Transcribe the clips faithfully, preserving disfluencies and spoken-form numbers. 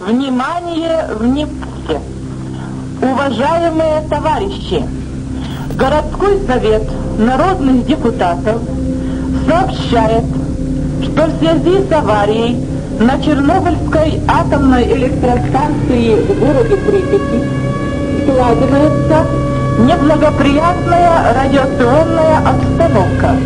Внимание, внимание! Уважаемые товарищи! Городской совет народных депутатов сообщает, что в связи с аварией на Чернобыльской атомной электростанции в городе Припяти складывается неблагоприятная радиационная обстановка.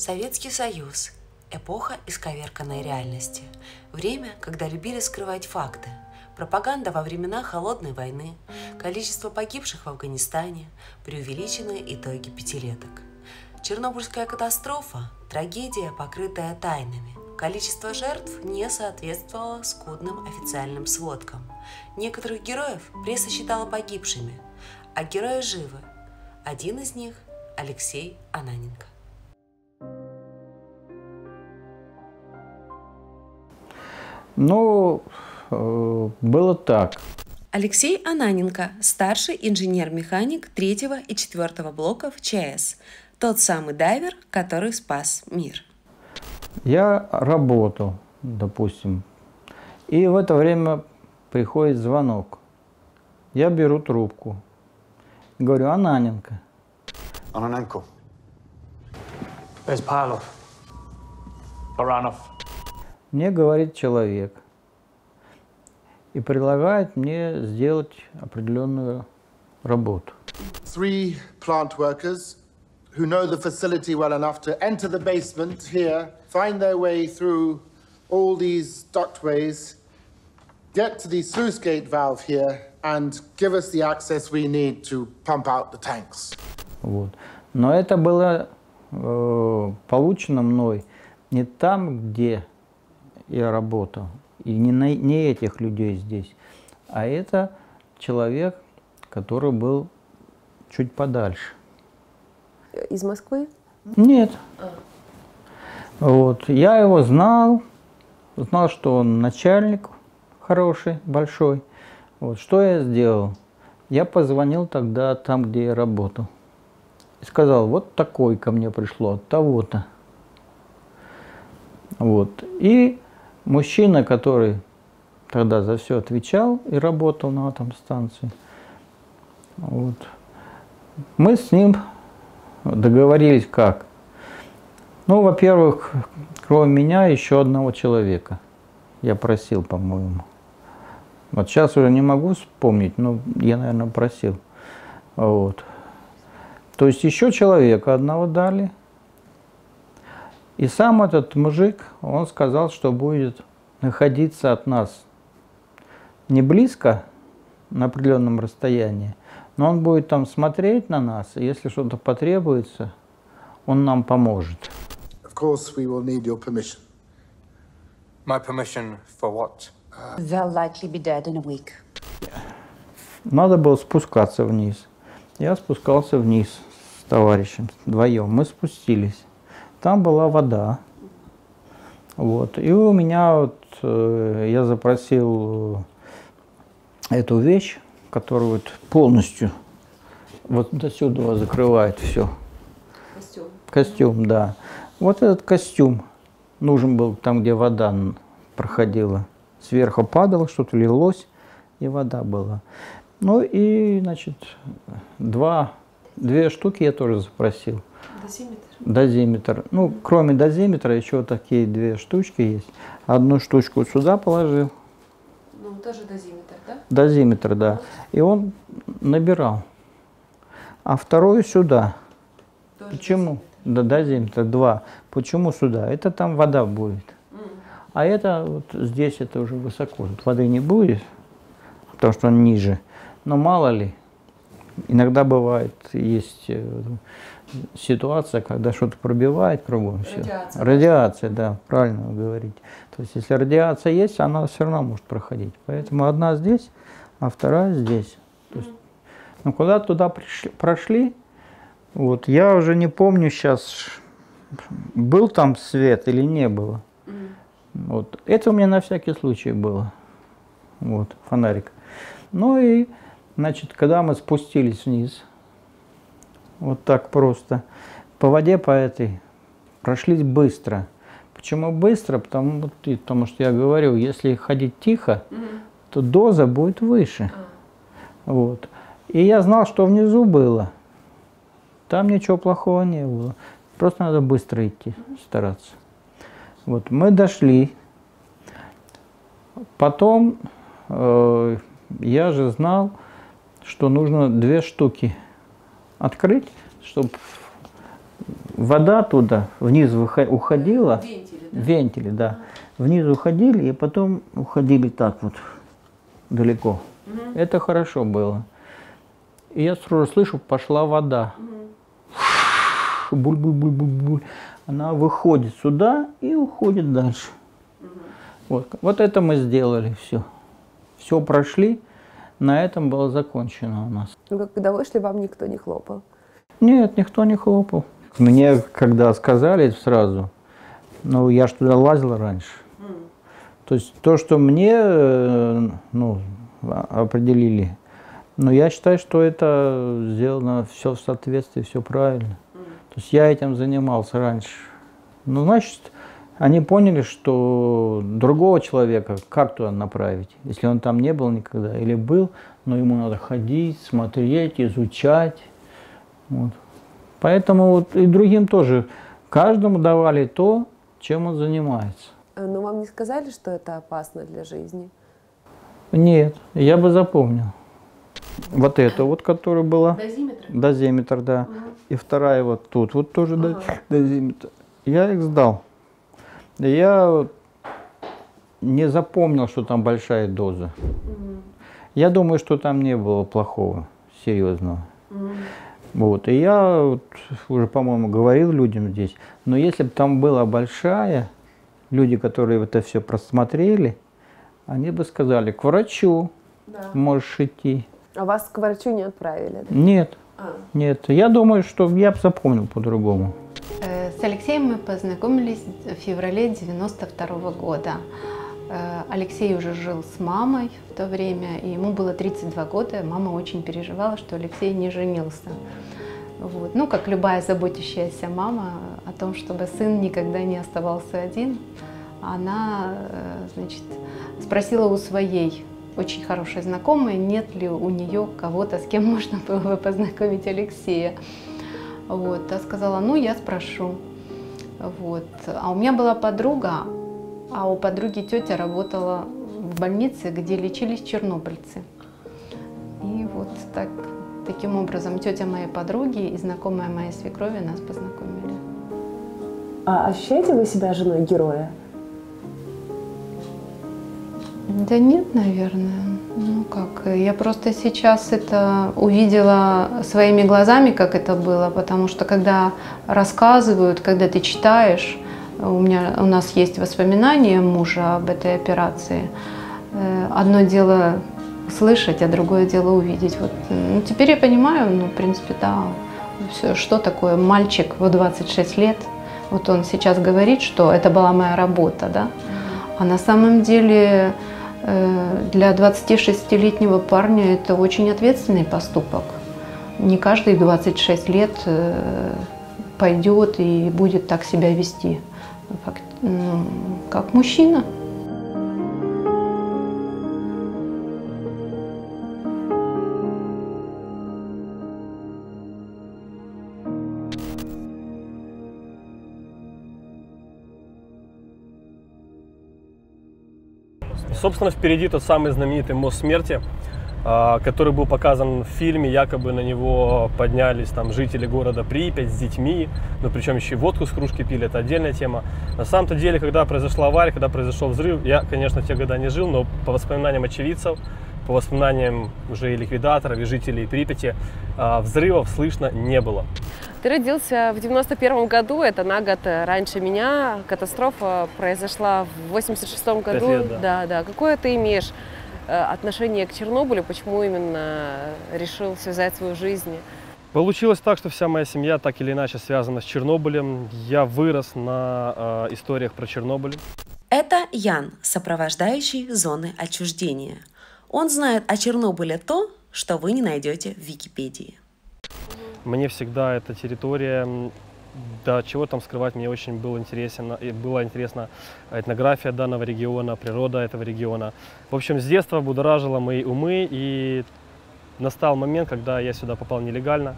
Советский Союз. Эпоха исковерканной реальности. Время, когда любили скрывать факты. Пропаганда во времена Холодной войны, количество погибших в Афганистане, преувеличенные итоги пятилеток. Чернобыльская катастрофа – трагедия, покрытая тайнами. Количество жертв не соответствовало скудным официальным сводкам. Некоторых героев пресса считала погибшими, а герои живы. Один из них – Алексей Ананенко. Ну, было так. Алексей Ананенко, старший инженер-механик третьего и четвертого блоков ЧАЭС. Тот самый дайвер, который спас мир. Я работал, допустим, и в это время приходит звонок. Я беру трубку. Говорю, Ананенко. Ананенко. Безпалов. Баранов. Мне говорит человек и предлагает мне сделать определенную работу. Three plant workers who know the facility well enough to enter the basement here, find their way through all these ductways, get to the sluice gate valve here and give us the access we need to pump out the tanks. Вот. Но это было э, получено мной не там, где я работал. И не, на, не этих людей здесь, а это человек, который был чуть подальше. Из Москвы? Нет. А. Вот. Я его знал, знал, что он начальник хороший, большой. Вот. Что я сделал? Я позвонил тогда там, где я работал. И сказал, вот такой ко мне пришло, от того-то. Вот. И мужчина, который тогда за все отвечал и работал на атомстанции, вот, мы с ним договорились как? Ну, во-первых, кроме меня еще одного человека. Я просил, по-моему. Вот сейчас уже не могу вспомнить, но я, наверное, просил. Вот. То есть еще человека одного дали. И сам этот мужик, он сказал, что будет находиться от нас не близко, на определенном расстоянии, но он будет там смотреть на нас, и если что-то потребуется, он нам поможет. Надо было спускаться вниз. Я спускался вниз с товарищем, вдвоем. Мы спустились. Там была вода, вот, и у меня вот, э, я запросил эту вещь, которую вот полностью вот до сюда закрывает все. Костюм. Костюм, да. Вот этот костюм нужен был там, где вода проходила. Сверху падало, что-то лилось, и вода была. Ну и, значит, два, две штуки я тоже запросил. Дозиметр? Дозиметр. Ну, кроме дозиметра, еще такие две штучки есть. Одну штучку сюда положил. Ну, тоже дозиметр, да? Дозиметр, да. И он набирал. А вторую сюда. Тоже почему? Дозиметр. Да, дозиметр, два. Почему сюда? Это там вода будет. Mm. А это вот здесь, это уже высоко. Тут воды не будет. потому что он ниже. Но мало ли, иногда бывает, есть ситуация, когда что-то пробивает кругом. Радиация. Все. Радиация, да, правильно вы говорите. То есть, если радиация есть, она все равно может проходить. Поэтому одна здесь, а вторая здесь. То есть, ну, куда туда пришли, прошли, вот я уже не помню сейчас, был там свет или не было. Вот. Это у меня на всякий случай было. Вот, фонарик. Ну и, значит, когда мы спустились вниз, вот так просто, по воде по этой, прошлись быстро. Почему быстро? Потому, потому что я говорю, если ходить тихо, Mm-hmm. то доза будет выше. Mm-hmm. Вот. И я знал, что внизу было. Там ничего плохого не было. Просто надо быстро идти, Mm-hmm. стараться. Вот, мы дошли. Потом э, я же знал, что нужно две штуки открыть, чтобы вода туда вниз уходила. Вентили, да? Вентили, да. А. Вниз уходили и потом уходили так вот далеко. Угу. Это хорошо было. И я сразу слышу, пошла вода. Угу. Буль-буль-буль-буль-буль. Она выходит сюда и уходит дальше. Угу. Вот. Вот это мы сделали все. Все прошли. На этом было закончено у нас. Ну, когда вышли, вам никто не хлопал? Нет, никто не хлопал. Мне, когда сказали сразу, ну, я ж туда лазил раньше. Mm. То есть то, что мне, ну, определили, но я считаю, что это сделано все в соответствии, все правильно. Mm. То есть я этим занимался раньше. Ну, значит, они поняли, что другого человека как туда направить, если он там не был никогда или был, но ему надо ходить, смотреть, изучать. Вот. Поэтому вот и другим тоже, каждому давали то, чем он занимается. Но вам не сказали, что это опасно для жизни? Нет, я бы запомнил. Вот это вот, которая была. Дозиметр? Дозиметр, да. Угу. И вторая вот тут, вот тоже ага. дозиметр. Я их сдал. Я не запомнил, что там большая доза. Mm-hmm. Я думаю, что там не было плохого, серьезного. Mm-hmm. Вот. И я вот уже, по-моему, говорил людям здесь, но если бы там была большая, люди, которые это все просмотрели, они бы сказали, к врачу да. можешь идти. А вас к врачу не отправили? Да? Нет. А. Нет. Я думаю, что я бы запомнил по-другому. С Алексеем мы познакомились в феврале девяносто второго года. Алексей уже жил с мамой в то время, и ему было тридцать два года. Мама очень переживала, что Алексей не женился. Вот. Ну, как любая заботящаяся мама о том, чтобы сын никогда не оставался один, она, значит, спросила у своей очень хорошей знакомой, нет ли у нее кого-то, с кем можно было бы познакомить Алексея. Вот, я сказала, ну, я спрошу. Вот. А у меня была подруга, а у подруги тетя работала в больнице, где лечились чернобыльцы. И вот так, таким образом тетя моей подруги и знакомая моей свекрови нас познакомили. А ощущаете вы себя женой героя? Да нет, наверное. Ну как, я просто сейчас это увидела своими глазами, как это было, потому что когда рассказывают, когда ты читаешь, у меня, у нас есть воспоминания мужа об этой операции. Одно дело слышать, а другое дело увидеть. Вот, ну, теперь я понимаю, ну в принципе, да, все, что такое мальчик в двадцать шесть лет. Вот он сейчас говорит, что это была моя работа, да, а на самом деле... Для двадцатишестилетнего парня это очень ответственный поступок. Не каждый двадцать шесть лет пойдет и будет так себя вести, как, ну, как мужчина. Собственно, впереди тот самый знаменитый мост смерти, который был показан в фильме, якобы на него поднялись там жители города Припять с детьми, но причем еще и водку с кружки пили, это отдельная тема. На самом-то деле, когда произошла авария, когда произошел взрыв, я, конечно, в те годы не жил, но по воспоминаниям очевидцев, по воспоминаниям уже и ликвидаторов, и жителей Припяти, взрывов слышно не было. Ты родился в девяносто первом году, это на год раньше меня. Катастрофа произошла в восемьдесят шестом году. пять лет, да. Да, да. Какое ты имеешь отношение к Чернобылю? Почему именно решил связать свою жизнь? Получилось так, что вся моя семья так или иначе связана с Чернобылем. Я вырос на э, историях про Чернобыль. Это Ян, сопровождающий зоны отчуждения. Он знает о Чернобыле то, что вы не найдете в Википедии. Мне всегда эта территория, да чего там скрывать, мне очень было интересно, была интересна этнография данного региона, природа этого региона. В общем, с детства будоражила мои умы, и настал момент, когда я сюда попал нелегально.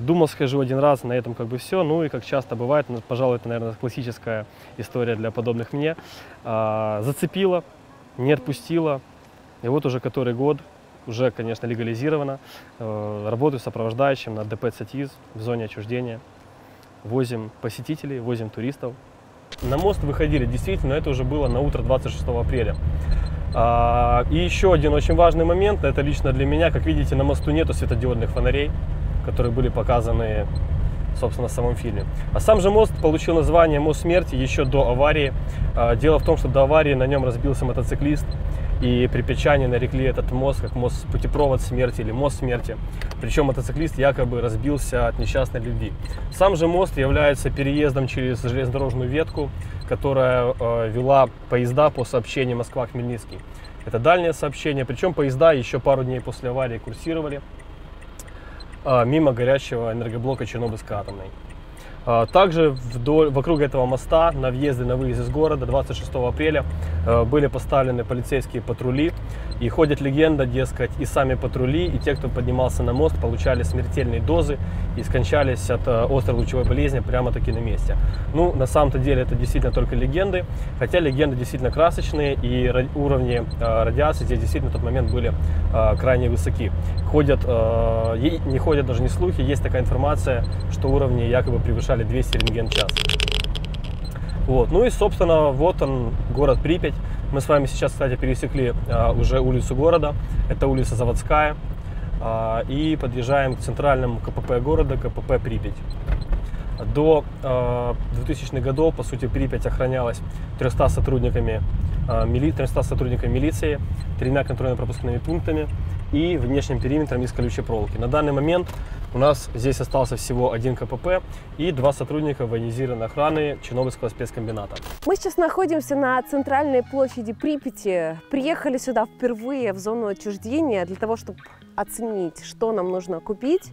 Думал, схожу один раз, на этом как бы все. Ну и как часто бывает, ну, пожалуй, это, наверное, классическая история для подобных мне. Зацепила, не отпустила. И вот уже который год, уже, конечно, легализировано. Работаю сопровождающим на ДП ЦТИЗ в зоне отчуждения. Возим посетителей, возим туристов. На мост выходили, действительно, это уже было на утро двадцать шестого апреля. И еще один очень важный момент, это лично для меня, как видите, на мосту нету светодиодных фонарей, которые были показаны, собственно, в самом фильме. А сам же мост получил название «Мост смерти» еще до аварии. Дело в том, что до аварии на нем разбился мотоциклист, и припечане нарекли этот мост как мост путепровод смерти или мост смерти. Причем мотоциклист якобы разбился от несчастной любви. Сам же мост является переездом через железнодорожную ветку, которая э, вела поезда по сообщению Москва-Хмельницкий. Это дальнее сообщение, причем поезда еще пару дней после аварии курсировали э, мимо горящего энергоблока Чернобыльской атомной. Э, также вдоль, вокруг этого моста на въезде, на выезде из города двадцать шестого апреля э, были поставлены полицейские патрули. И ходит легенда, дескать, и сами патрули, и те, кто поднимался на мост, получали смертельные дозы и скончались от острой лучевой болезни прямо-таки на месте. Ну, на самом-то деле это действительно только легенды, хотя легенды действительно красочные, и уровни радиации здесь действительно в тот момент были крайне высоки. Ходят, не ходят даже не слухи, есть такая информация, что уровни якобы превышали двести рентген в час. Вот. Ну и, собственно, вот он, город Припять. Мы с вами сейчас, кстати, пересекли а, уже улицу города. Это улица Заводская. А, и подъезжаем к центральному КПП города, КПП Припять. До а, двухтысячных годов, по сути, Припять охранялась тремястами сотрудниками, а, мили... тремястами сотрудниками милиции, тремя контрольно-пропускными пунктами и внешним периметром из колючей проволоки. На данный момент у нас здесь остался всего один КПП и два сотрудника военизированной охраны Чернобыльского спецкомбината. Мы сейчас находимся на центральной площади Припяти. Приехали сюда впервые в зону отчуждения для того, чтобы оценить, что нам нужно купить,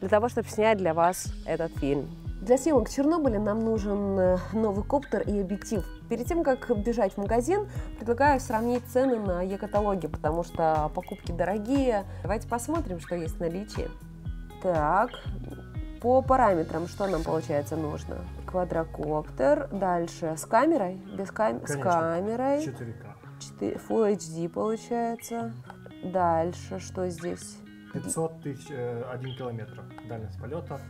для того, чтобы снять для вас этот фильм. Для съемок Чернобыля нам нужен новый коптер и объектив. Перед тем, как бежать в магазин, предлагаю сравнить цены на Е-каталоге, потому что покупки дорогие. Давайте посмотрим, что есть в наличии. Так, по параметрам, что нам, получается, нужно? Квадрокоптер, дальше с камерой, без кам... Конечно, с камерой, четыре ка, Full эйч ди получается, дальше, что здесь? пятьсот тысяч, один километр дальность полета.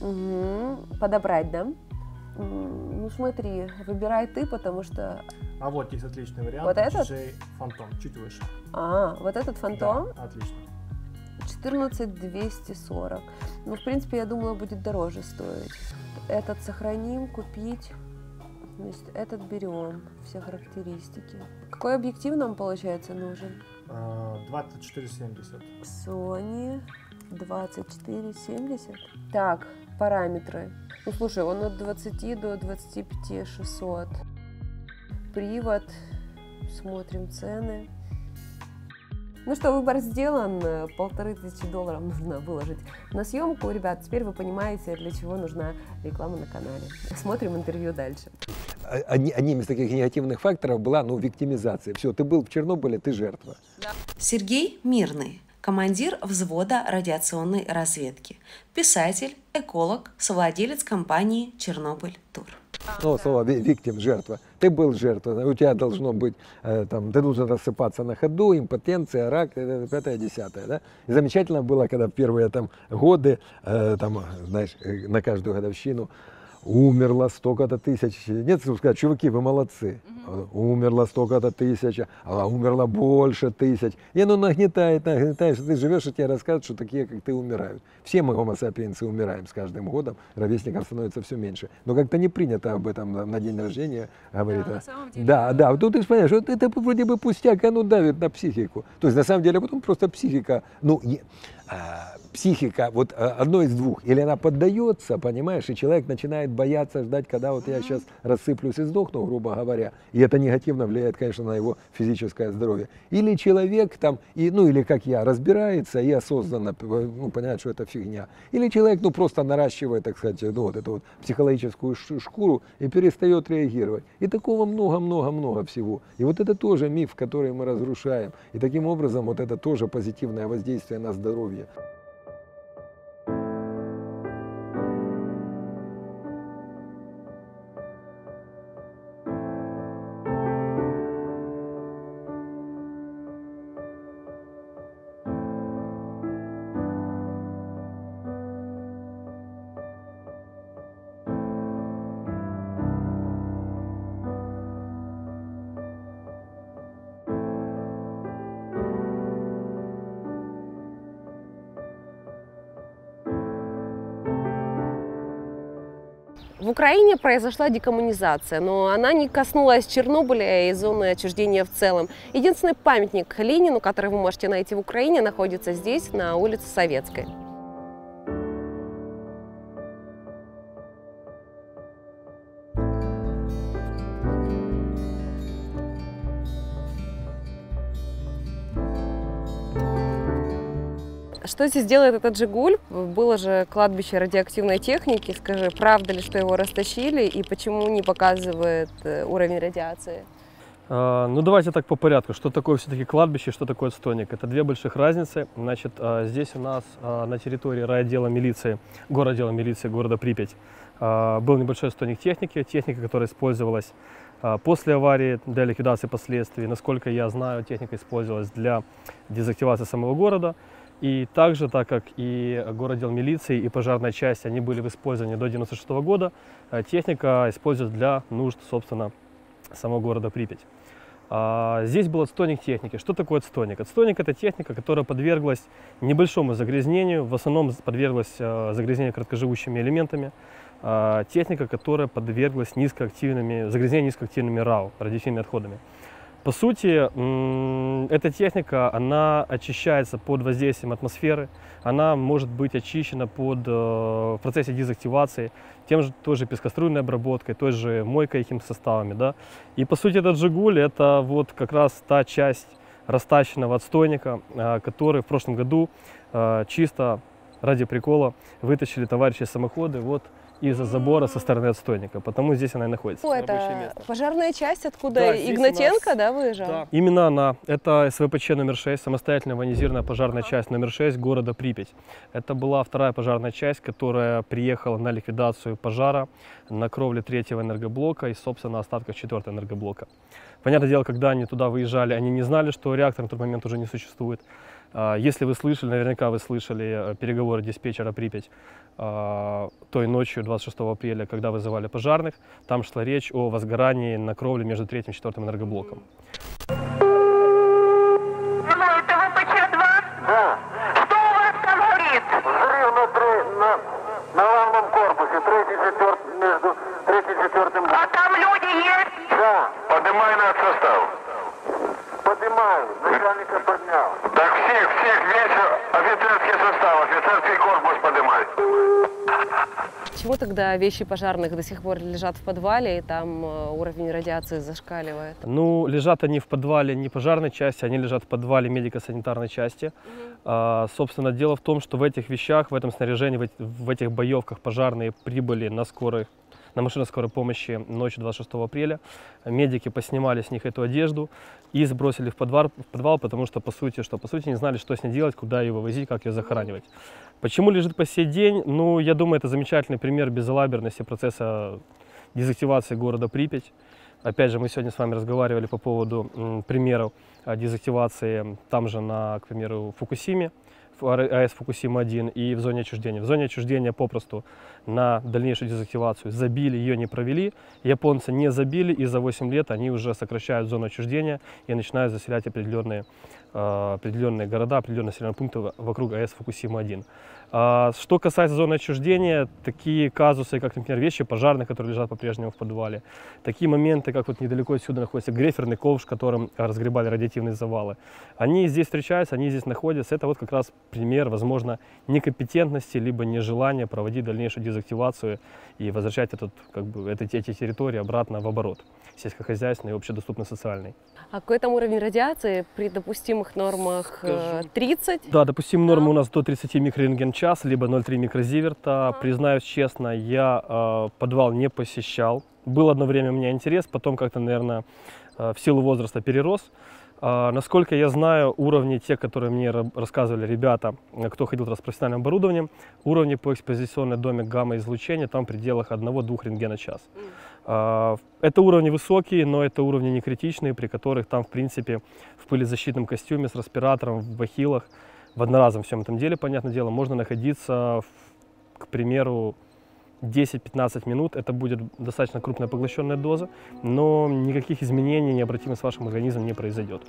Угу. Подобрать, да? Ну смотри, выбирай ты, потому что... А вот есть отличный вариант, вот этот? Фантом, чуть выше. А, вот этот Фантом? Да, отлично. четырнадцать тысяч двести сорок. Ну, в принципе, я думала, будет дороже стоить. Этот сохраним, купить. Значит, этот берем, все характеристики. Какой объектив нам, получается, нужен? двадцать четыре семьдесят. Sony двадцать четыре семьдесят. Так, параметры. Ну, слушай, он от двадцати до двадцати пяти шестисот. Привод. Смотрим цены. Ну что, выбор сделан, полторы тысячи долларов нужно выложить на съемку. Ребят, теперь вы понимаете, для чего нужна реклама на канале. Смотрим интервью дальше. Одним из таких негативных факторов была, ну, виктимизация. Все, ты был в Чернобыле, ты жертва. Сергей Мирный, командир взвода радиационной разведки, писатель, эколог, совладелец компании «Чернобыль Тур». Ну, слово «виктим», жертва. Ты был жертвой, у тебя должно быть, э, там, ты должен рассыпаться на ходу, импотенция, рак, пятое, десятое, да? И замечательно было, когда в первые там годы, э, там, знаешь, на каждую годовщину Умерло столько-то тысяч. Нет, сказать, чуваки, вы молодцы. Угу. Умерло столько-то тысяч, а умерло больше тысяч. И ну нагнетает, нагнетает, ты живешь, и тебе рассказывают, что такие, как ты, умирают. Все мы, гомо-сапиенсы, умираем с каждым годом, ровесников становится все меньше. Но как-то не принято об этом на день рождения говорить. Да, а... на самом деле. Да, да. Тут ты понимаешь, вот это вроде бы пустяк, оно давит на психику. То есть на самом деле потом просто психика, ну, е... а, психика, вот одно из двух, или она поддается, понимаешь, и человек начинает бояться, ждать, когда вот я сейчас рассыплюсь и сдохну, грубо говоря. И это негативно влияет, конечно, на его физическое здоровье. Или человек там, и, ну или как я, разбирается и осознанно, ну, понимает, что это фигня. Или человек, ну, просто наращивает, так сказать, ну, вот эту вот психологическую шкуру и перестает реагировать. И такого много-много-много всего. И вот это тоже миф, который мы разрушаем. И таким образом вот это тоже позитивное воздействие на здоровье. В Украине произошла декоммунизация, но она не коснулась Чернобыля и зоны отчуждения в целом. Единственный памятник Ленину, который вы можете найти в Украине, находится здесь, на улице Советской. Что здесь делает этот «Жигуль»? Было же кладбище радиоактивной техники. Скажи, правда ли, что его растащили и почему не показывает уровень радиации? А, ну, давайте так по порядку. Что такое все-таки кладбище, что такое отстойник? Это две больших разницы. Значит, здесь у нас на территории райотдела милиции, городдела милиции города Припять, был небольшой отстойник техники, техника, которая использовалась после аварии для ликвидации последствий. Насколько я знаю, техника использовалась для дезактивации самого города. И также, так как и городдел милиции, и пожарная часть, они были в использовании до девяносто шестого года, техника используется для нужд, собственно, самого города Припять. А здесь был отстойник техники. Что такое отстойник? Отстойник – это техника, которая подверглась небольшому загрязнению, в основном подверглась загрязнению краткоживущими элементами, техника, которая подверглась низкоактивными, загрязнению низкоактивными РАО, радиоактивными отходами. По сути, эта техника, она очищается под воздействием атмосферы, она может быть очищена под, в процессе дезактивации, тем же, той же пескоструйной обработкой, той же мойкой и химсоставами. Да? И по сути этот «Жигуль» — это вот как раз та часть растащенного отстойника, который в прошлом году чисто ради прикола вытащили товарищи самоходы. Вот. Из-за забора со стороны отстойника, потому здесь она и находится. О, это пожарная часть, откуда да, Игнатенко нас... да, выезжал? Да. Именно она. Это эс вэ пэ че номер шесть, самостоятельная военизированная пожарная ага. часть номер шесть города Припять. Это была вторая пожарная часть, которая приехала на ликвидацию пожара на кровле третьего энергоблока и, собственно, остатков четвертого энергоблока. Понятное дело, когда они туда выезжали, они не знали, что реактор на тот момент уже не существует. Если вы слышали, наверняка вы слышали переговоры диспетчера Припять той ночью двадцать шестого апреля, когда вызывали пожарных, там шла речь о возгорании на кровле между третьим и четвертым энергоблоком. Алло, это вэ пэ че два? Да. Что у вас там горит? Взрыв на, три, на, на главном корпусе, третий, четвертый, между третьим и четвертым. А там люди есть? Да. Поднимай на состав. Поднимаю, начальника поднял. Так всех, всех, весь офицерский состав, офицерский корпус поднимает. Почему тогда вещи пожарных до сих пор лежат в подвале, и там уровень радиации зашкаливает? Ну, лежат они в подвале не пожарной части, они лежат в подвале медико-санитарной части. Mm-hmm. а, собственно, дело в том, что в этих вещах, в этом снаряжении, в, в этих боевках пожарные прибыли на скорой. На машину скорой помощи ночью двадцать шестого апреля. Медики поснимали с них эту одежду и сбросили в подвал, в подвал потому что по, сути, что, по сути, не знали, что с ней делать, куда ее вывозить, как ее захоранивать. Почему лежит по сей день? Ну, я думаю, это замечательный пример безалаберности процесса дезактивации города Припять. Опять же, мы сегодня с вами разговаривали по поводу м, примеров дезактивации там же, на, к примеру, Фукусиме. в АЭС Фукусима один и в зоне отчуждения. В зоне отчуждения попросту на дальнейшую дезактивацию забили, ее не провели. Японцы не забили, и за восемь лет они уже сокращают зону отчуждения и начинают заселять определенные, э, определенные города, определенные населенные пункты вокруг АЭС Фукусима один. А что касается зоны отчуждения, такие казусы, как, например, вещи пожарных, которые лежат по-прежнему в подвале, такие моменты, как вот недалеко отсюда находится грейферный ковш, в котором разгребали радиоактивные завалы, они здесь встречаются, они здесь находятся. Это вот как раз пример, возможно, некомпетентности, либо нежелания проводить дальнейшую дезактивацию и возвращать этот, как бы, эти, эти территории обратно в оборот сельскохозяйственный и общедоступный социальный. А какой там уровень радиации при допустимых нормах? тридцать? Да, допустимые нормы у нас до тридцати микрорентген в час, либо ноль целых три микрозиверта. А. Признаюсь честно, я э, подвал не посещал. Был одно время у меня интерес, потом как-то, наверное, э, в силу возраста перерос. Э, насколько я знаю, уровни, те, которые мне рассказывали ребята, кто ходил с профессиональным оборудованием, уровни по экспозиционной доме гамма-излучения там в пределах одного-двух рентгена в час. Mm. Э, это уровни высокие, но это уровни не критичные, при которых там, в принципе, в пылезащитном костюме с респиратором, в бахилах, в одноразовом всем этом деле, понятное дело, можно находиться, в, к примеру, десять-пятнадцать минут. Это будет достаточно крупная поглощенная доза, но никаких изменений необратимых с вашим организмом не произойдет.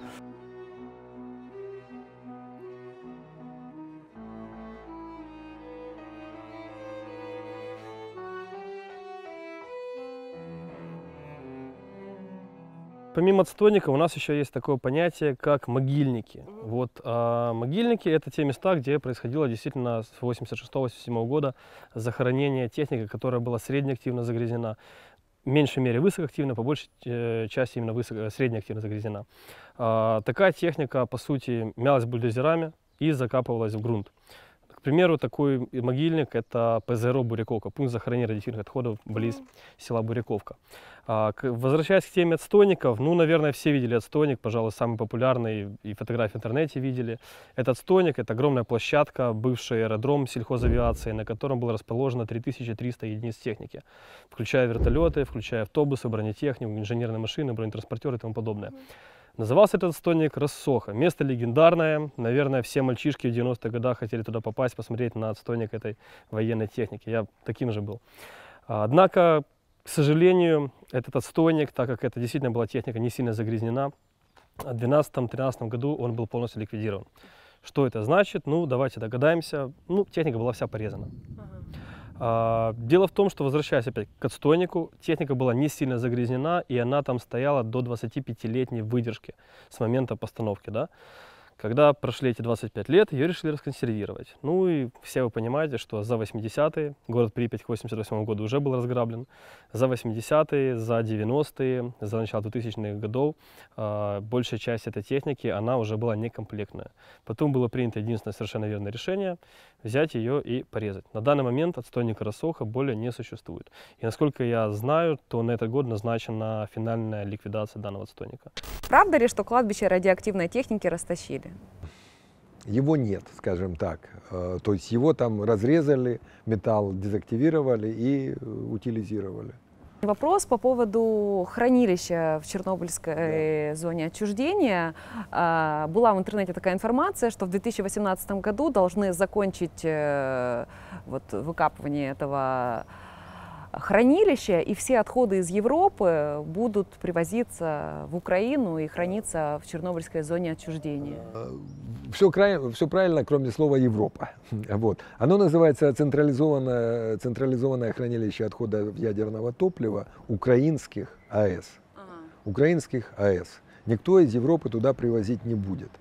Помимо отстойника у нас еще есть такое понятие, как могильники. Вот, а могильники — это те места, где происходило действительно с восемьдесят шестого — восемьдесят седьмого года захоронение техники, которая была среднеактивно загрязнена. В меньшей мере высокоактивно, по большей части именно высоко, среднеактивно загрязнена. А такая техника, по сути, мялась бульдозерами и закапывалась в грунт. К примеру, такой могильник — это ПЗРО Буряковка, пункт захоронения радиоактивных отходов близ села Буряковка. А, к, возвращаясь к теме отстойников, ну, наверное, все видели отстойник, пожалуй, самый популярный, и фотографии в интернете видели. Этот отстойник — это огромная площадка, бывший аэродром сельхозавиации, на котором было расположено три тысячи триста единиц техники, включая вертолеты, включая автобусы, бронетехнику, инженерные машины, бронетранспортеры и тому подобное. Назывался этот отстойник Рассоха. Место легендарное. Наверное, все мальчишки в девяностых годах хотели туда попасть, посмотреть на отстойник этой военной техники. Я таким же был. Однако, к сожалению, этот отстойник, так как это действительно была техника не сильно загрязнена, в двенадцатом-тринадцатом году он был полностью ликвидирован. Что это значит? Ну, давайте догадаемся. Ну, техника была вся порезана. Дело в том, что, возвращаясь опять к отстойнику, техника была не сильно загрязнена, и она там стояла до двадцатипятилетней выдержки с момента постановки. Да? Когда прошли эти двадцать пять лет, ее решили расконсервировать. Ну и все вы понимаете, что за восьмидесятые город Припять к восемьдесят восьмому году уже был разграблен, за восьмидесятые, за девяностые, за начало двухтысячных годов э, большая часть этой техники, она уже была некомплектная. Потом было принято единственное совершенно верное решение – взять ее и порезать. На данный момент отстойника Рассоха более не существует. И насколько я знаю, то на этот год назначена финальная ликвидация данного отстойника. Правда ли, что кладбище радиоактивной техники растащили? Его нет, скажем так. То есть его там разрезали, металл дезактивировали и утилизировали. Вопрос по поводу хранилища в Чернобыльской да. зоне отчуждения. Была в интернете такая информация, что в две тысячи восемнадцатом году должны закончить вот, выкапывание этого хранилища, и все отходы из Европы будут привозиться в Украину и храниться в Чернобыльской зоне отчуждения. Все, все правильно, кроме слова «Европа». Вот. Оно называется централизованное, централизованное хранилище отходов ядерного топлива украинских АЭС. Ага. Украинских АЭС. Никто из Европы туда привозить не будет,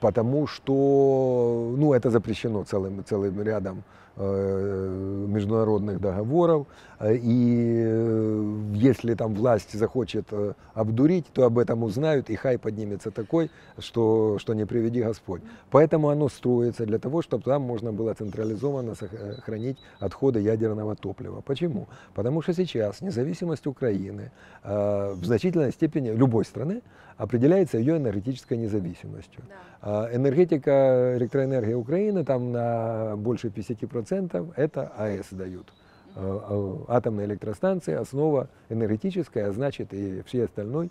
потому что ну, это запрещено целым, целым рядом международных договоров, и если там власть захочет обдурить, то об этом узнают, и хай поднимется такой, что, что не приведи Господь. Поэтому оно строится для того, чтобы там можно было централизованно хранить отходы ядерного топлива. Почему? Потому что сейчас независимость Украины в значительной степени любой страны определяется ее энергетической независимостью. Да. Энергетика, электроэнергия Украины там на больше пятидесяти процентов это АЭС дают. Атомные электростанции — основа энергетическая, а значит и все остальное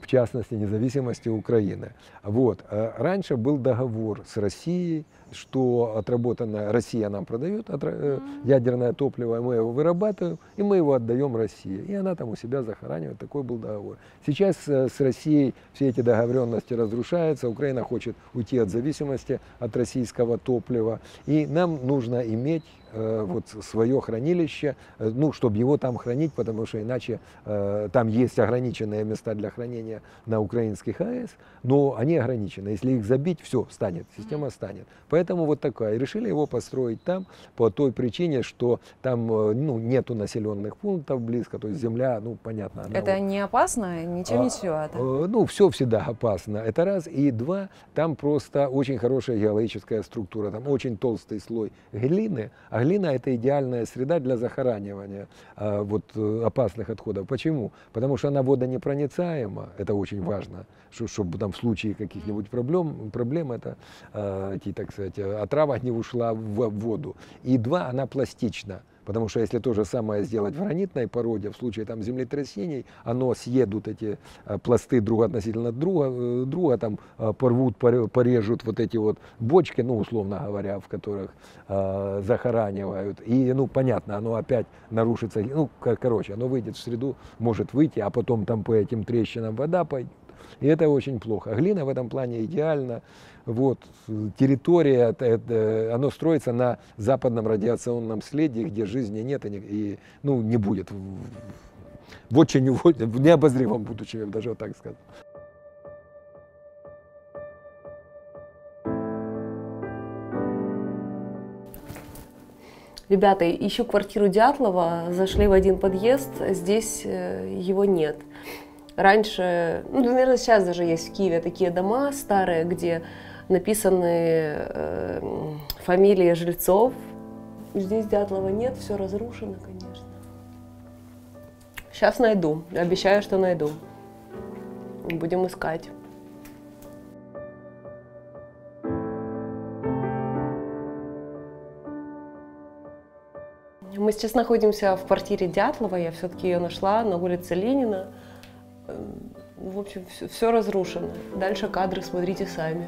в частности, независимости Украины. Вот. Раньше был договор с Россией, что отработанная Россия нам продает ядерное топливо, мы его вырабатываем, и мы его отдаем России. И она там у себя захоранивает, такой был договор. Сейчас с Россией все эти договоренности разрушаются, Украина хочет уйти от зависимости от российского топлива, и нам нужно иметь э, вот свое хранилище, э, ну, чтобы его там хранить, потому что иначе э, там есть ограниченные места для хранения на украинских АЭС, но они ограничены, если их забить, все, встанет, система станет. Поэтому вот такая. И решили его построить там по той причине, что там ну, нету населенных пунктов близко, то есть земля, ну понятно. Это вот... не опасно? Ничем а, не чревато? А, ну все всегда опасно. Это раз. И два, там просто очень хорошая геологическая структура. Там очень толстый слой глины. А глина это идеальная среда для захоранивания а, вот, опасных отходов. Почему? Потому что она водонепроницаема. Это очень важно, чтобы там в случае каких-нибудь проблем, проблем это, а, эти, так сказать, отрава не ушла в воду. И два, она пластична. Потому что если то же самое сделать в гранитной породе, в случае там землетрясений, оно съедут эти пласты друг относительно друга, друга там порвут, порежут вот эти вот бочки, ну, условно говоря, в которых э, захоранивают. И, ну, понятно, оно опять нарушится, ну, короче, оно выйдет в среду, может выйти, а потом там по этим трещинам вода пойдет. И это очень плохо. Глина в этом плане идеальна. Вот, территория, это, это, оно строится на западном радиационном следе, где жизни нет и, и ну, не будет. В очень в необозримом будущем, я бы даже вот так сказал. Ребята, ищу квартиру Дятлова, зашли в один подъезд, здесь его нет. Раньше, ну, наверное, сейчас даже есть в Киеве такие дома старые, где написаны э, фамилии жильцов. Здесь Дятлова нет, все разрушено, конечно. Сейчас найду, обещаю, что найду. Будем искать. Мы сейчас находимся в квартире Дятлова, я все-таки ее нашла, на улице Ленина. В общем, все, все разрушено. Дальше кадры смотрите сами.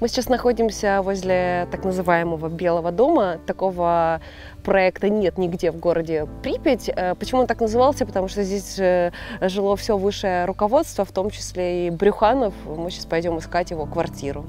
Мы сейчас находимся возле так называемого Белого дома. Такого проекта нет нигде в городе Припять. Почему он так назывался? Потому что здесь жило все высшее руководство, в том числе и Брюханов. Мы сейчас пойдем искать его квартиру.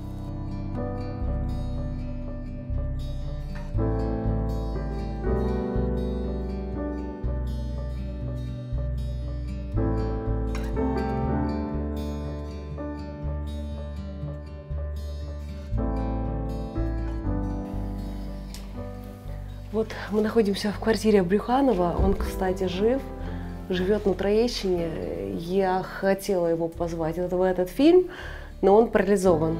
Вот мы находимся в квартире Брюханова, он, кстати, жив, живет на Троещине. Я хотела его позвать в этот фильм, но он парализован.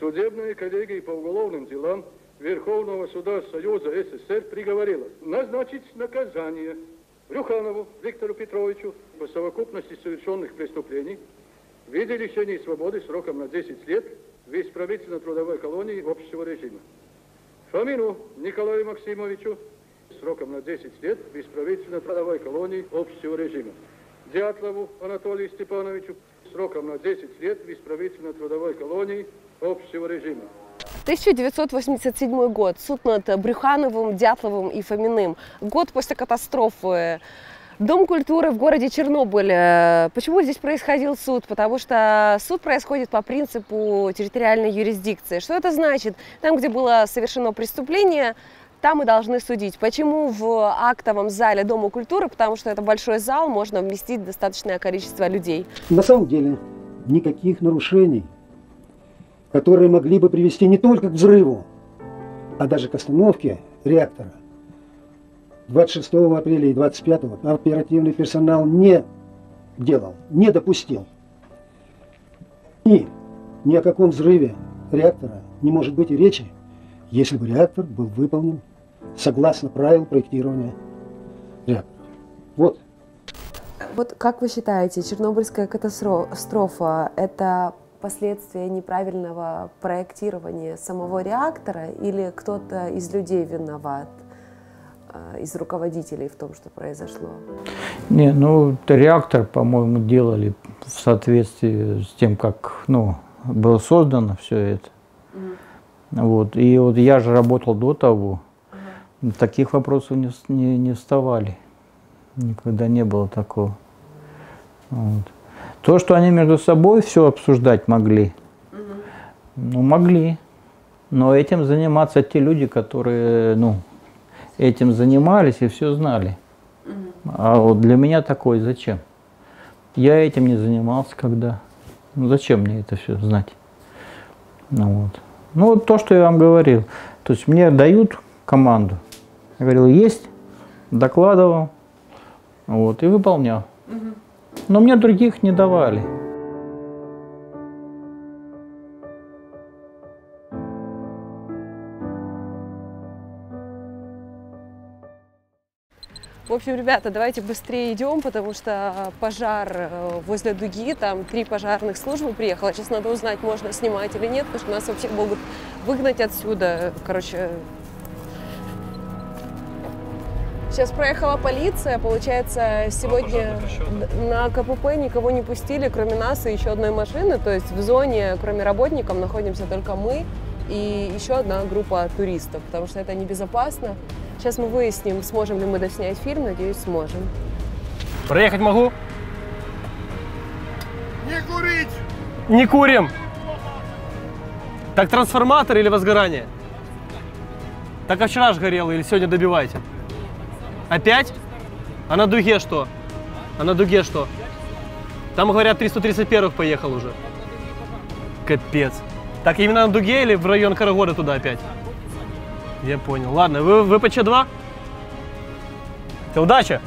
Судебная коллегия по уголовным делам Верховного суда Союза СССР приговорила назначить наказание Брюханову Виктору Петровичу по совокупности совершенных преступлений в виде лишения свободы сроком на десять лет в исправительно-трудовой колонии общего режима. Фомину Николаю Максимовичу сроком на десять лет в исправительно-трудовой колонии общего режима. Дятлову Анатолию Степановичу сроком на десять лет в исправительно-трудовой колонии общего режима. тысяча девятьсот восемьдесят седьмой год. Суд над Брюхановым, Дятловым и Фоминым. Год после катастрофы. Дом культуры в городе Чернобыль. Почему здесь происходил суд? Потому что суд происходит по принципу территориальной юрисдикции. Что это значит? Там, где было совершено преступление, там и должны судить. Почему в актовом зале Дома культуры? Потому что это большой зал, можно вместить достаточное количество людей. На самом деле никаких нарушений, которые могли бы привести не только к взрыву, а даже к остановке реактора. двадцать шестого апреля и двадцать пятого оперативный персонал не делал, не допустил. И ни о каком взрыве реактора не может быть и речи, если бы реактор был выполнен согласно правил проектирования реактора. Вот. Вот как вы считаете, Чернобыльская катастрофа – это последствия неправильного проектирования самого реактора или кто-то из людей виноват, из руководителей в том, что произошло? Не, ну, реактор, по-моему, делали в соответствии с тем, как, ну, было создано все это. Mm. Вот. И вот я же работал до того, mm. таких вопросов не, не, не вставали. Никогда не было такого. Вот. То, что они между собой все обсуждать могли, mm-hmm. ну, могли. Но этим заниматься те люди, которые, ну, этим занимались и все знали. Mm-hmm. А вот для меня такое зачем? Я этим не занимался когда. Ну, зачем мне это все знать? Ну, вот. Ну, вот то, что я вам говорил. То есть мне дают команду. Я говорил, есть, докладывал. Вот, и выполнял. Угу. Но мне других не давали. В общем, ребята, давайте быстрее идем, потому что пожар возле Дуги, там три пожарных службы приехало. Сейчас надо узнать, можно снимать или нет, потому что нас вообще могут выгнать отсюда. Короче. Сейчас проехала полиция, получается, сегодня на КПП никого не пустили, кроме нас и еще одной машины. То есть в зоне, кроме работников, находимся только мы и еще одна группа туристов, потому что это небезопасно. Сейчас мы выясним, сможем ли мы доснять фильм, надеюсь, сможем. Проехать могу? Не курить! Не курим! Так трансформатор или возгорание? Так а вчера же горело или сегодня добиваете? Опять? А на Дуге что? А на Дуге что? Там, говорят, триста тридцать первый поехал уже. Капец. Так именно на Дуге или в район Карагода туда опять? Я понял. Ладно, вы, вы ВПЧ два? Удачи!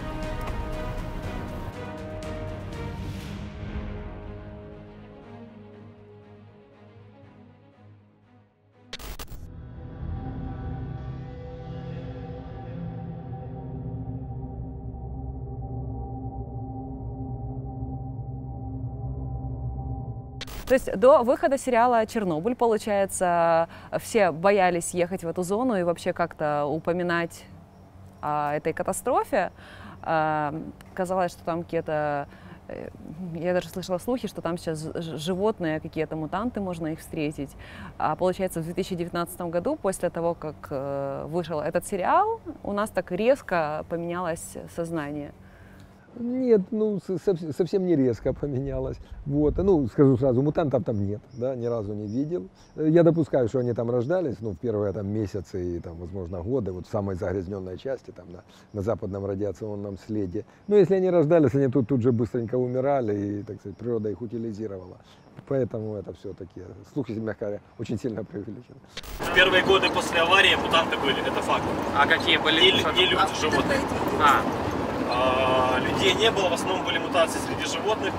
То есть до выхода сериала «Чернобыль», получается, все боялись ехать в эту зону и вообще как-то упоминать о этой катастрофе. Казалось, что там какие-то... Я даже слышала слухи, что там сейчас животные, какие-то мутанты, можно их встретить. А получается, в две тысячи девятнадцатом году, после того, как вышел этот сериал, у нас так резко поменялось сознание. Нет, ну, совсем не резко поменялось. Вот, ну, скажу сразу, мутантов там нет, да, ни разу не видел. Я допускаю, что они там рождались, ну, в первые там месяцы и, там, возможно, годы, вот в самой загрязненной части, там, на, на западном радиационном следе. Но если они рождались, они тут, тут же быстренько умирали, и, так сказать, природа их утилизировала. Поэтому это все-таки, слухи, мягко говоря, очень сильно преувеличены. В первые годы после аварии мутанты были, это факт. А какие были? Не, не люди, а, животные. А. Людей не было, в основном были мутации среди животных,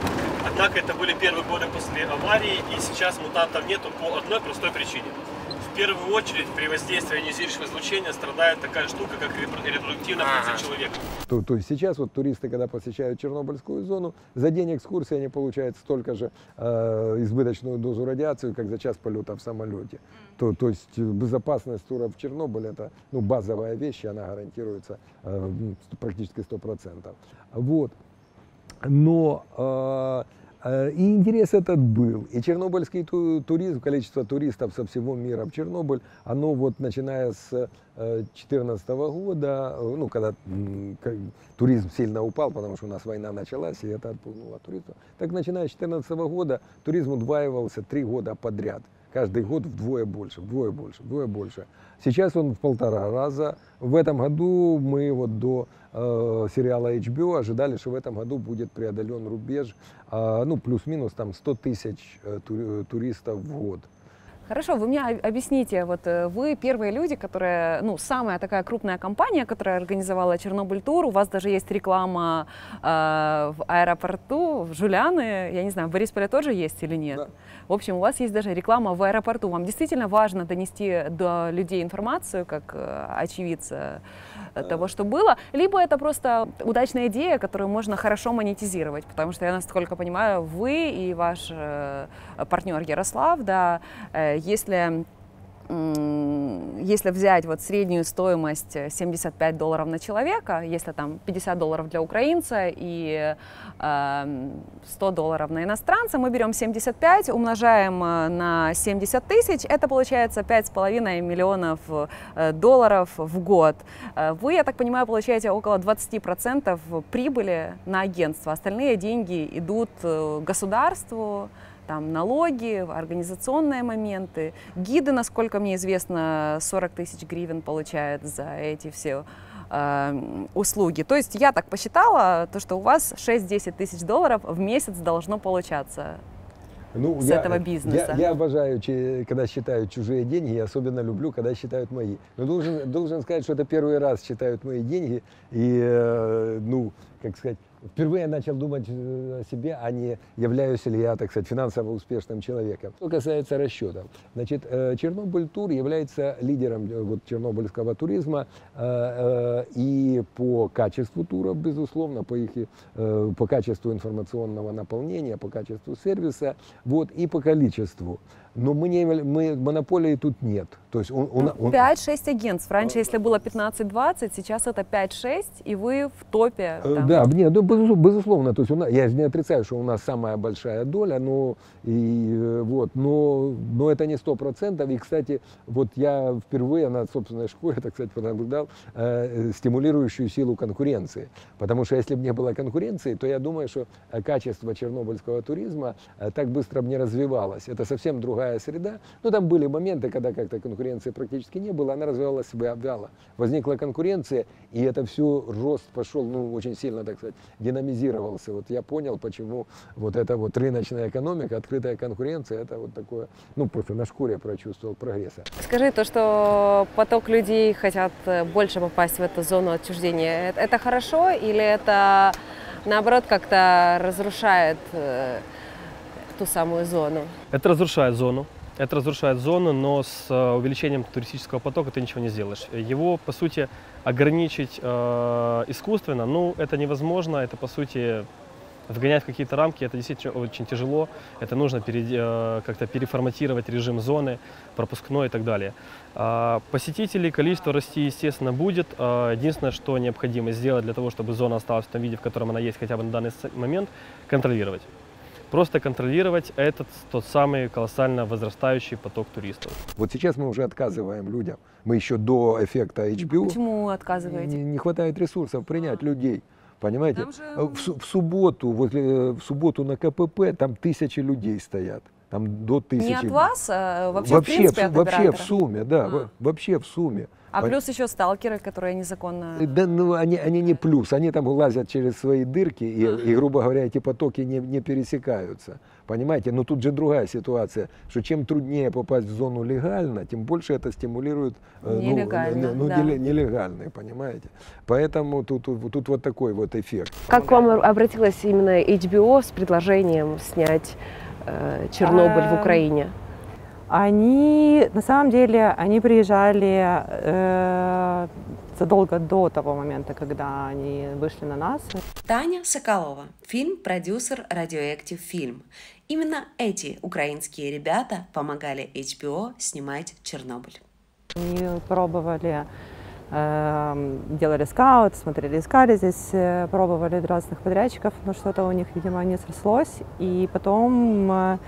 однако это были первые годы после аварии, и сейчас мутантов нету по одной простой причине. В первую очередь при воздействии ионизирующего излучения страдает такая штука, как репродуктивная функция человека. То, то есть сейчас вот туристы, когда посещают Чернобыльскую зону, за день экскурсии они получают столько же э, избыточную дозу радиации, как за час полета в самолете. То, то есть безопасность тура в Чернобыль – это, ну, базовая вещь, и она гарантируется э, практически сто процентов. Вот. Но… Э, И интерес этот был. И чернобыльский туризм, количество туристов со всего мира в Чернобыль, оно вот начиная с две тысячи четырнадцатого года, ну, когда туризм сильно упал, потому что у нас война началась, и это отпугнуло туризма. Так, начиная с две тысячи четырнадцатого года туризм удваивался три года подряд. Каждый год вдвое больше, вдвое больше, вдвое больше. Сейчас он в полтора раза. В этом году мы вот до э, сериала эйч би о ожидали, что в этом году будет преодолен рубеж, э, ну, плюс-минус там сто тысяч э, туристов в год. Хорошо, вы мне объясните, вот вы первые люди, которые, ну, самая такая крупная компания, которая организовала Чернобыль Тур, у вас даже есть реклама э, в аэропорту, в Жуляны, я не знаю, в Борисполе тоже есть или нет? Да. В общем, у вас есть даже реклама в аэропорту, вам действительно важно донести до людей информацию, как очевидца э, того, что было, либо это просто удачная идея, которую можно хорошо монетизировать, потому что, я насколько понимаю, вы и ваш э, партнер Ярослав, да, э, Если, если взять вот среднюю стоимость семьдесят пять долларов на человека, если там пятьдесят долларов для украинца и сто долларов на иностранца, мы берем семьдесят пять, умножаем на семьдесят тысяч, это получается пять с половиной миллионов долларов в год. Вы, я так понимаю, получаете около двадцати процентов прибыли на агентство, остальные деньги идут государству, там налоги, организационные моменты, гиды, насколько мне известно, сорок тысяч гривен получают за эти все э, услуги. То есть я так посчитала, то, что у вас шесть-десять тысяч долларов в месяц должно получаться. Ну, с я, этого бизнеса. Я, я обожаю, когда считают чужие деньги, я особенно люблю, когда считают мои. Но должен, должен сказать, что это первый раз считают мои деньги, и, ну, как сказать, впервые я начал думать о себе, а не являюсь ли я, так сказать, финансово успешным человеком. Что касается расчетов, значит, Чернобыль Тур является лидером вот, чернобыльского туризма и по качеству туров, безусловно, по их, по качеству информационного наполнения, по качеству сервиса, вот, и по количеству. Но мы не, мы, монополии тут нет. То есть он, он, он... пять-шесть агентств. Раньше, если было пятнадцать-двадцать, сейчас это пять-шесть, и вы в топе. Там. Да, нет, безусловно. То есть у нас, я не отрицаю, что у нас самая большая доля, но, и, вот, но, но это не сто процентов. И, кстати, вот я впервые на собственной шкуре, так сказать, понаблюдал э, стимулирующую силу конкуренции. Потому что если бы не было конкуренции, то я думаю, что качество чернобыльского туризма так быстро бы не развивалось. Это совсем другая среда. Но там были моменты, когда как-то конкуренции практически не было, она развивалась себя вяло. Возникла конкуренция, и это все, рост пошел, ну, очень сильно, так сказать, динамизировался. Вот я понял, почему вот эта вот рыночная экономика, открытая конкуренция, это вот такое, ну, просто на шкуре прочувствовал прогресса. Скажи, то, что поток людей хотят больше попасть в эту зону отчуждения, это хорошо или это, наоборот, как-то разрушает ту самую зону? Это разрушает зону, это разрушает зону, но с увеличением туристического потока ты ничего не сделаешь. Его, по сути, ограничить э, искусственно, ну, это невозможно, это, по сути, вгонять в какие-то рамки, это действительно очень тяжело, это нужно пере, э, как-то переформатировать режим зоны, пропускной и так далее. Э, посетителей количество расти, естественно, будет. Э, единственное, что необходимо сделать для того, чтобы зона осталась в том виде, в котором она есть хотя бы на данный момент, контролировать. Просто контролировать этот тот самый колоссально возрастающий поток туристов. Вот сейчас мы уже отказываем людям. Мы еще до эффекта эйч би о. Почему отказываете? Не, не хватает ресурсов принять а. людей. Понимаете? Там же... в, в, субботу, возле, в субботу на КПП там тысячи людей стоят. Там до тысячи. Не от вас, а вообще, вообще в принципе, в, вообще в сумме, да, а. вообще в сумме. А плюс еще сталкеры, которые незаконно... Да, ну, они, они не плюс, они там лазят через свои дырки, и, и грубо говоря, эти потоки не, не пересекаются. Понимаете? Но тут же другая ситуация, что чем труднее попасть в зону легально, тем больше это стимулирует э, нелегально, ну, ну, да. нелегальные, понимаете? Поэтому тут, тут вот такой вот эффект. Как к вам обратилась именно эйч би о с предложением снять э, Чернобыль а... в Украине? Они, на самом деле, они приезжали э, задолго до того момента, когда они вышли на нас. Таня Соколова, фильм-продюсер Radioactive Film. Именно эти украинские ребята помогали эйч би о снимать Чернобыль. Они пробовали, э, делали скаут, смотрели, искали здесь, пробовали разных подрядчиков, но что-то у них, видимо, не срослось, и потом... Э,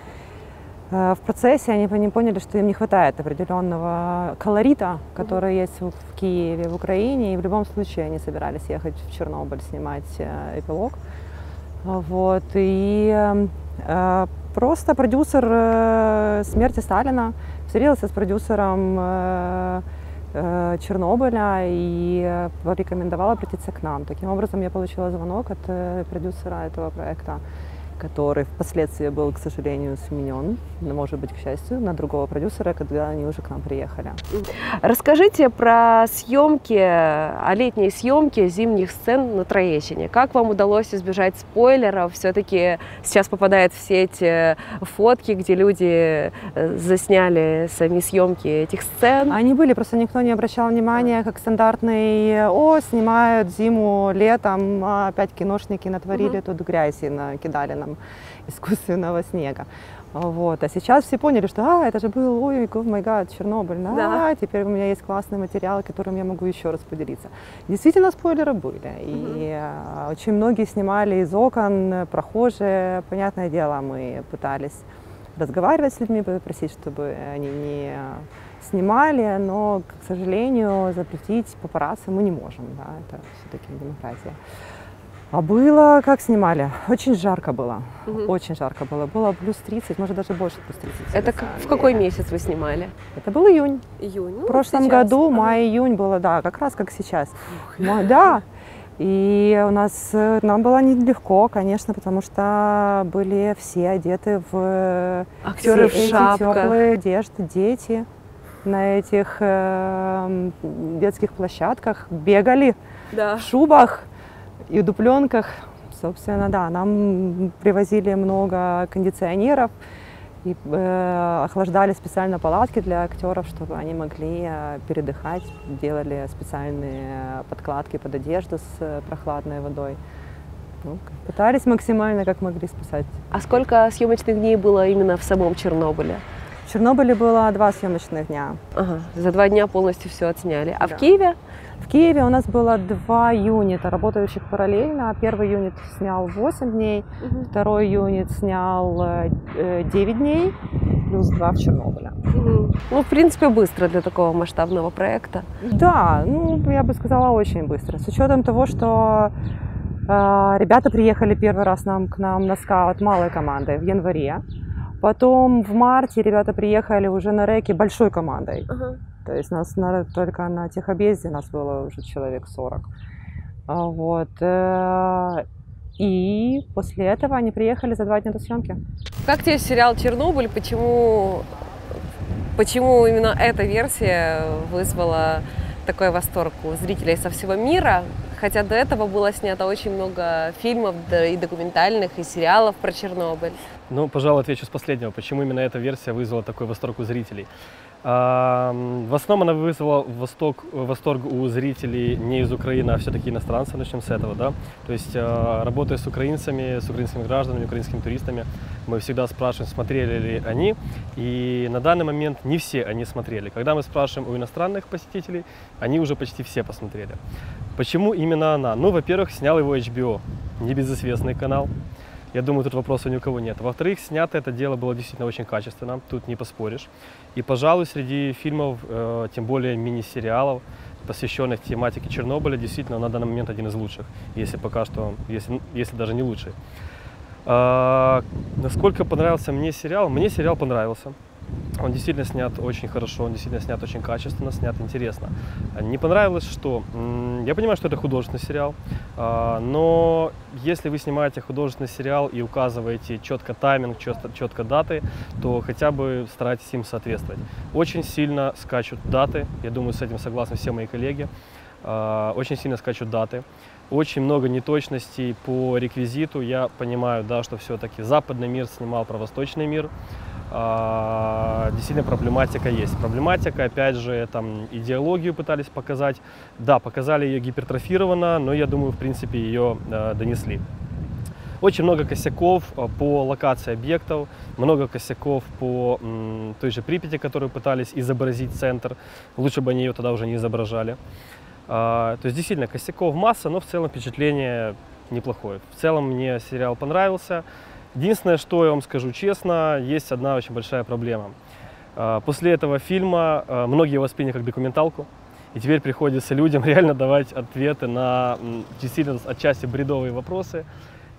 В процессе они поняли, что им не хватает определенного колорита, который есть в Киеве, в Украине, и в любом случае они собирались ехать в Чернобыль снимать эпилог. Вот. И просто продюсер «Смерти Сталина» встретился с продюсером Чернобыля и порекомендовал обратиться к нам. Таким образом, я получила звонок от продюсера этого проекта. который впоследствии был, к сожалению, сменен, но, может быть, к счастью, на другого продюсера, когда они уже к нам приехали. Расскажите про съемки, о летней съемке зимних сцен на Троещине. Как вам удалось избежать спойлеров? Все-таки сейчас попадают все эти фотки, где люди засняли сами съемки этих сцен. Они были, просто никто не обращал внимания, как стандартный, о, снимают зиму, летом, опять киношники натворили, угу, тут грязи накидали на искусственного снега. Вот. А сейчас все поняли, что а, это же был, ой, май гад, Чернобыль, да? Да. Теперь у меня есть классный материал, которым я могу еще раз поделиться. Действительно, спойлеры были. Mm-hmm. И очень многие снимали из окон, прохожие. Понятное дело, мы пытались разговаривать с людьми, попросить, чтобы они не снимали, но, к сожалению, запретить папарацци мы не можем. Да? Это все-таки демократия. А было, как снимали, очень жарко было, угу. очень жарко было, было плюс тридцать, может даже больше плюс тридцать. Это в какой месяц вы снимали? Это был июнь. Июнь? Ну, в прошлом сейчас. Году, май-июнь ага. было, да, как раз как сейчас. Ух. Да, и у нас, нам было нелегко, конечно, потому что были все одеты в актеры в шапках, теплые одежды, дети на этих э, детских площадках бегали да. в шубах. И в дупленках, собственно, да, нам привозили много кондиционеров и э, охлаждали специально палатки для актеров, чтобы они могли передыхать, делали специальные подкладки под одежду с прохладной водой. Ну, пытались максимально, как могли, спасать. А сколько съемочных дней было именно в самом Чернобыле? В Чернобыле было два съемочных дня. Ага, за два дня полностью все отсняли. А да. в Киеве? В Киеве у нас было два юнита, работающих параллельно. Первый юнит снял восемь дней, угу. второй юнит снял девять дней, плюс два в Чернобыле. Угу. Ну, в принципе, быстро для такого масштабного проекта. Да, ну, я бы сказала, очень быстро. С учетом того, что э, ребята приехали первый раз нам, к нам на скаут малой командой в январе. Потом в марте ребята приехали уже на рэке большой командой. Uh-huh. То есть нас на, только на техобъезде нас было уже человек сорок. Вот. И после этого они приехали за два дня до съемки. Как тебе сериал «Чернобыль»? Почему, почему именно эта версия вызвала такой восторг у зрителей со всего мира? Хотя до этого было снято очень много фильмов и документальных, и сериалов про Чернобыль. Ну, пожалуй, отвечу с последнего. Почему именно эта версия вызвала такой восторг у зрителей? В основном она вызвала восторг, восторг у зрителей не из Украины, а все-таки иностранцев, начнем с этого, да. То есть, работая с украинцами, с украинскими гражданами, украинскими туристами, мы всегда спрашиваем, смотрели ли они, и на данный момент не все они смотрели. Когда мы спрашиваем у иностранных посетителей, они уже почти все посмотрели. Почему именно она? Ну, во-первых, снял его эйч би о, небезызвестный канал. Я думаю, тут вопроса ни у кого нет. Во-вторых, снято это дело было действительно очень качественно, тут не поспоришь. И, пожалуй, среди фильмов, э, тем более мини-сериалов, посвященных тематике Чернобыля, действительно на данный момент один из лучших, если пока что, если, если даже не лучший. Э, насколько понравился мне сериал? Мне сериал понравился. Он действительно снят очень хорошо, он действительно снят очень качественно, снят интересно. Не понравилось, что... Я понимаю, что это художественный сериал, но если вы снимаете художественный сериал и указываете четко тайминг, четко, четко даты, то хотя бы старайтесь им соответствовать. Очень сильно скачут даты, я думаю, с этим согласны все мои коллеги, очень сильно скачут даты. Очень много неточностей по реквизиту. Я понимаю, да, что все-таки Западный мир снимал про Восточный мир. Действительно, проблематика есть. Проблематика, опять же, там идеологию пытались показать. Да, показали ее гипертрофированно, но я думаю, в принципе, ее э, донесли. Очень много косяков по локации объектов, много косяков по м, той же Припяти, которую пытались изобразить центр. Лучше бы они ее тогда уже не изображали. Э, то есть, действительно, косяков масса, но в целом впечатление неплохое. В целом мне сериал понравился. Единственное, что я вам скажу честно, есть одна очень большая проблема. После этого фильма многие восприняли как документалку, и теперь приходится людям реально давать ответы на действительно отчасти бредовые вопросы.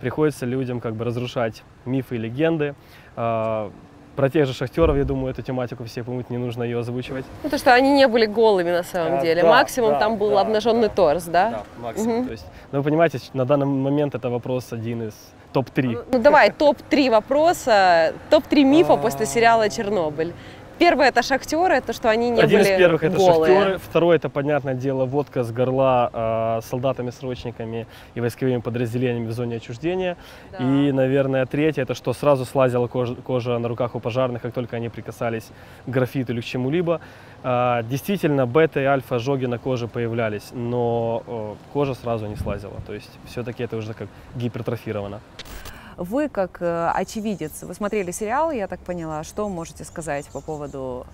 Приходится людям как бы разрушать мифы и легенды. Про тех же шахтеров, я думаю, эту тематику все помнят, не нужно ее озвучивать. Ну, то, что они не были голыми на самом а, деле. Да, максимум да, там был да, обнаженный да, торс, да? Да, максимум. Угу. То есть, ну, вы понимаете, на данный момент это вопрос один из топ три. Ну давай, топ три вопроса, топ три мифа после сериала «Чернобыль». Первое — это шахтеры, то, что они не Один были Один из первых — это голые. шахтеры. Второе — это, понятное дело, водка с горла э, солдатами-срочниками и войсковыми подразделениями в зоне отчуждения. Да. И, наверное, третье — это что сразу слазила кожа, кожа на руках у пожарных, как только они прикасались к графиту или к чему-либо. Э, действительно, бета и альфа жоги на коже появлялись, но э, кожа сразу не слазила. То есть все-таки это уже как гипертрофировано. Вы, как очевидец, вы смотрели сериал, я так поняла, что можете сказать по поводу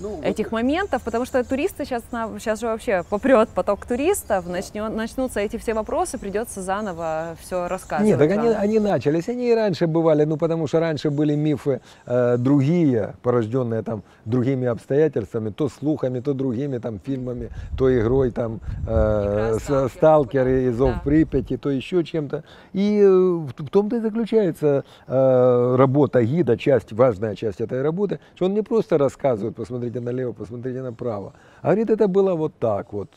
ну, этих вот... моментов? Потому что туристы сейчас, сейчас же вообще попрет поток туристов, начнет, начнутся эти все вопросы, придется заново все рассказывать. Нет, так они, они начались, они и раньше бывали, ну потому что раньше были мифы э, другие, порожденные там другими обстоятельствами, то слухами, то другими там фильмами, то игрой там э, «Сталкер», «Сталкер» и «Зов Припяти», то еще чем-то. И в том-то и заключается э, работа гида, часть, важная часть этой работы, что он не просто рассказывает, посмотрите налево, посмотрите направо. А говорит, это было вот так вот.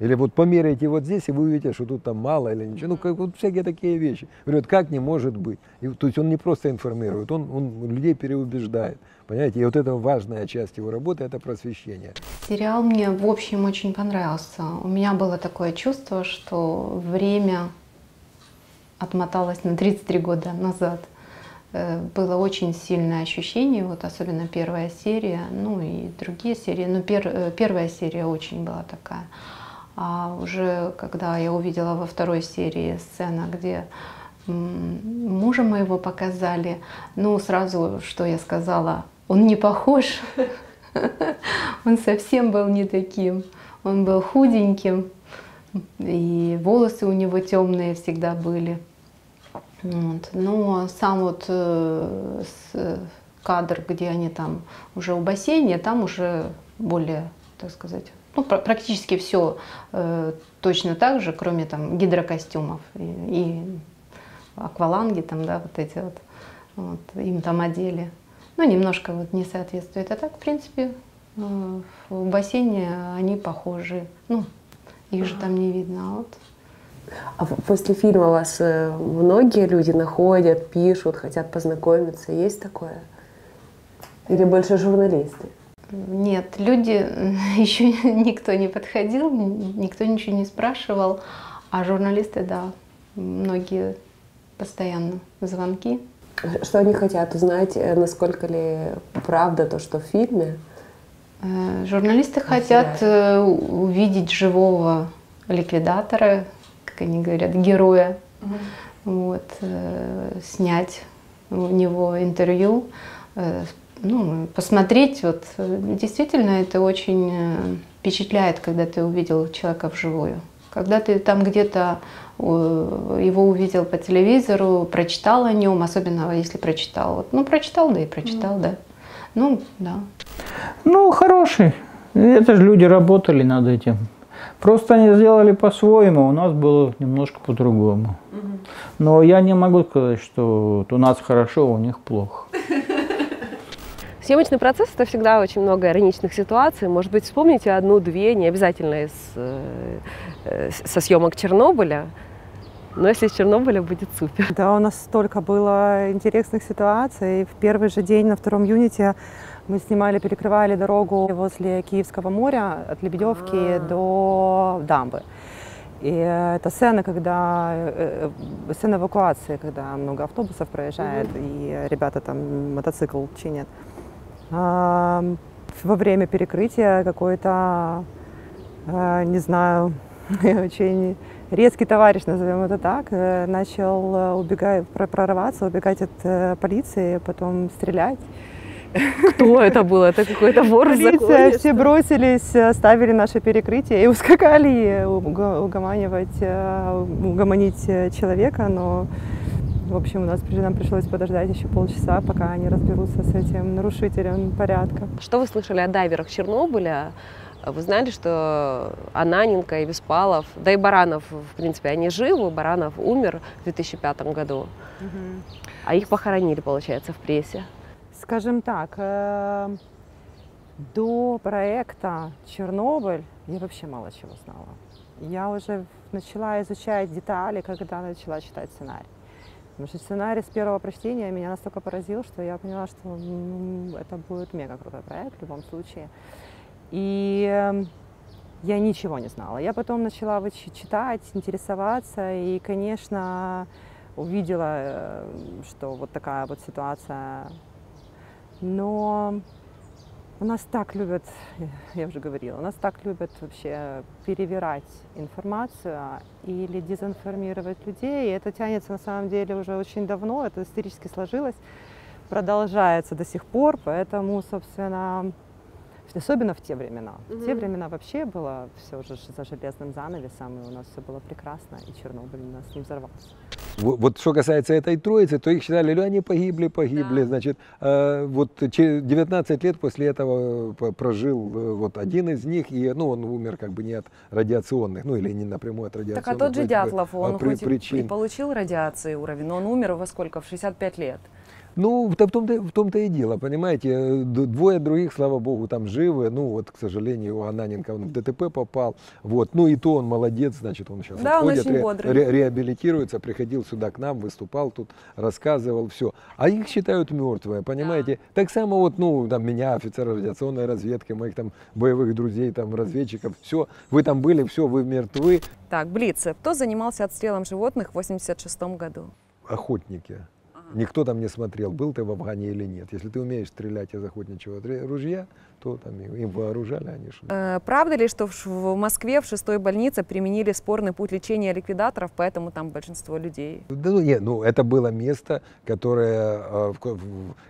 Или вот померяйте вот здесь, и вы увидите, что тут там мало или ничего. Ну, как, вот всякие такие вещи. Говорит, как не может быть. И, то есть он не просто информирует, он, он людей переубеждает. Понимаете, и вот это важная часть его работы, это просвещение. Сериал мне в общем очень понравился. У меня было такое чувство, что время отмоталось на тридцать три года назад. Было очень сильное ощущение, вот особенно первая серия, ну и другие серии, но пер, первая серия очень была такая. А уже когда я увидела во второй серии сцена, где мужа моего показали, ну сразу, что я сказала, он не похож, он совсем был не таким, он был худеньким, и волосы у него темные всегда были. Вот. Но сам вот э, с, кадр, где они там уже у бассейна, там уже более, так сказать, ну, пр практически все э, точно так же, кроме там гидрокостюмов и, и акваланги там, да, вот эти вот, вот им там одели. Ну, немножко вот не соответствует. А так, в принципе, э, в бассейне они похожи. Ну, их же там не видно. А вот. А после фильма вас многие люди находят, пишут, хотят познакомиться? Есть такое? Или больше журналисты? Нет, люди, еще никто не подходил, никто ничего не спрашивал. А журналисты, да, многие постоянно звонки. Что они хотят узнать, насколько ли правда то, что в фильме? Журналисты хотят увидеть живого ликвидатора, они говорят, героя, угу. вот, э, снять у него интервью, э, ну, посмотреть. Вот, действительно, это очень впечатляет, когда ты увидел человека вживую. Когда ты там где-то э, его увидел по телевизору, прочитал о нем, особенно если прочитал. Вот, ну, прочитал, да и прочитал, угу. да. Ну, да. Ну, хороший. Это же люди работали над этим. Просто они сделали по-своему, у нас было немножко по-другому. Угу. Но я не могу сказать, что у нас хорошо, у них плохо. Съемочный процесс – это всегда очень много ироничных ситуаций. Может быть, вспомните одну-две, не обязательно из, э, со съемок Чернобыля. Но если из Чернобыля, будет супер. Да, у нас столько было интересных ситуаций. В первый же день на втором юните мы снимали, перекрывали дорогу возле Киевского моря от Лебедевки а -а -а. до дамбы. И это сцена, когда, э, сцена эвакуации, когда много автобусов проезжает, угу. и ребята там мотоцикл чинят. А, во время перекрытия какой-то, э, не знаю, очень резкий товарищ, назовем это так, начал убегать, прорываться, убегать от полиции, потом стрелять. Кто это был? Это какой-то вор в законе? Все бросились, ставили наше перекрытие и ускакали угоманивать, угомонить человека. Но, в общем, у нас, нам пришлось подождать еще полчаса, пока они разберутся с этим нарушителем порядка. Что вы слышали о дайверах Чернобыля? Вы знали, что Ананенко и Беспалов, да и Баранов, в принципе, они живы, Баранов умер в две тысячи пятом году, угу. а их похоронили, получается, в прессе. Скажем так, э, до проекта «Чернобыль» я вообще мало чего знала. Я уже начала изучать детали, когда начала читать сценарий. Потому что сценарий с первого прочтения меня настолько поразил, что я поняла, что ну, это будет мега крутой проект в любом случае. И я ничего не знала. Я потом начала читать, интересоваться и, конечно, увидела, что вот такая вот ситуация. Но у нас так любят, я уже говорила, у нас так любят вообще перевирать информацию или дезинформировать людей. И это тянется на самом деле уже очень давно, это исторически сложилось, продолжается до сих пор, поэтому, собственно, особенно в те времена. Mm-hmm. В те времена вообще было все уже за железным занавесом, и у нас все было прекрасно, и Чернобыль у нас не взорвался. Вот что касается этой троицы, то их считали, ну, они погибли, погибли, да. Значит, вот девятнадцать лет после этого прожил вот один из них, и, ну, он умер как бы не от радиационных, ну, или не напрямую от радиационных. Так, а тот же Дятлов, он при, хоть причин. и получил радиации уровень, но он умер во сколько, в шестьдесят пять лет? Ну, в том-то, в том-то и дело, понимаете, двое других, слава богу, там живы, ну, вот, к сожалению, у Ананенко он в ДТП попал, вот, ну, и то он молодец, значит, он сейчас да, уходит, он ре ре реабилитируется, приходил сюда к нам, выступал тут, рассказывал, все, а их считают мертвые, понимаете, да. Так само вот, ну, там, меня, офицера радиационной разведки, моих там боевых друзей, там, разведчиков, все, вы там были, все, вы мертвы. Так, блиц, кто занимался отстрелом животных в восемьдесят шестом году? Охотники. Никто там не смотрел, был ты в Афгане или нет. Если ты умеешь стрелять из охотничьего ружья, то там им вооружали, они шли. А, правда ли, что в Москве в шестой больнице применили спорный путь лечения ликвидаторов, поэтому там большинство людей? Да, ну, нет, ну, это было место, которое,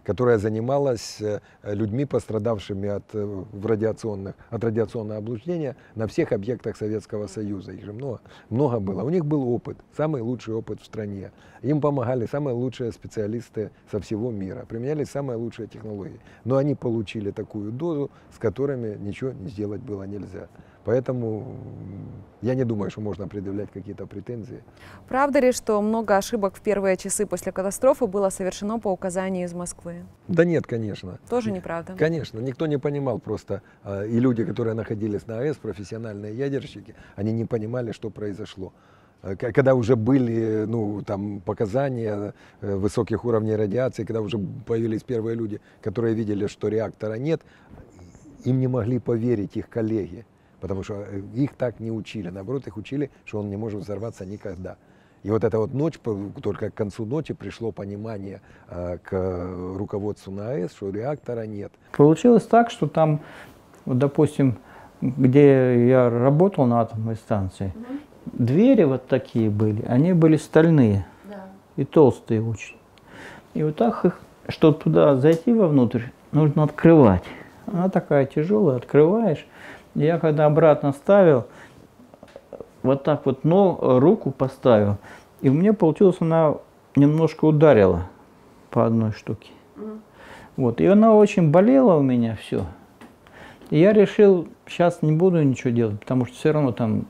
которое занималось людьми, пострадавшими от, в радиационных, от радиационного облучения на всех объектах Советского Союза. Их же много, много было. У них был опыт, самый лучший опыт в стране. Им помогали самые лучшие специалисты со всего мира, применяли самые лучшие технологии. Но они получили такую дозу, с которыми ничего сделать было нельзя. Поэтому я не думаю, что можно предъявлять какие-то претензии. Правда ли, что много ошибок в первые часы после катастрофы было совершено по указанию из Москвы? Да нет, конечно. Тоже неправда? Конечно. Никто не понимал просто. И люди, которые находились на АЭС, профессиональные ядерщики, они не понимали, что произошло. Когда уже были, ну, там, показания высоких уровней радиации, когда уже появились первые люди, которые видели, что реактора нет, им не могли поверить их коллеги, потому что их так не учили. Наоборот, их учили, что он не может взорваться никогда. И вот эта вот ночь, только к концу ночи пришло понимание к руководству на АЭС, что реактора нет. Получилось так, что там, допустим, где я работал на атомной станции, двери вот такие были, они были стальные, да, и толстые очень. И вот так их, чтобы туда зайти вовнутрь, нужно открывать. Она такая тяжелая, открываешь. Я когда обратно ставил, вот так вот, но руку поставил, и у меня получилось, она немножко ударила по одной штуке. Mm. Вот, и она очень болела у меня все. И я решил, сейчас не буду ничего делать, потому что все равно там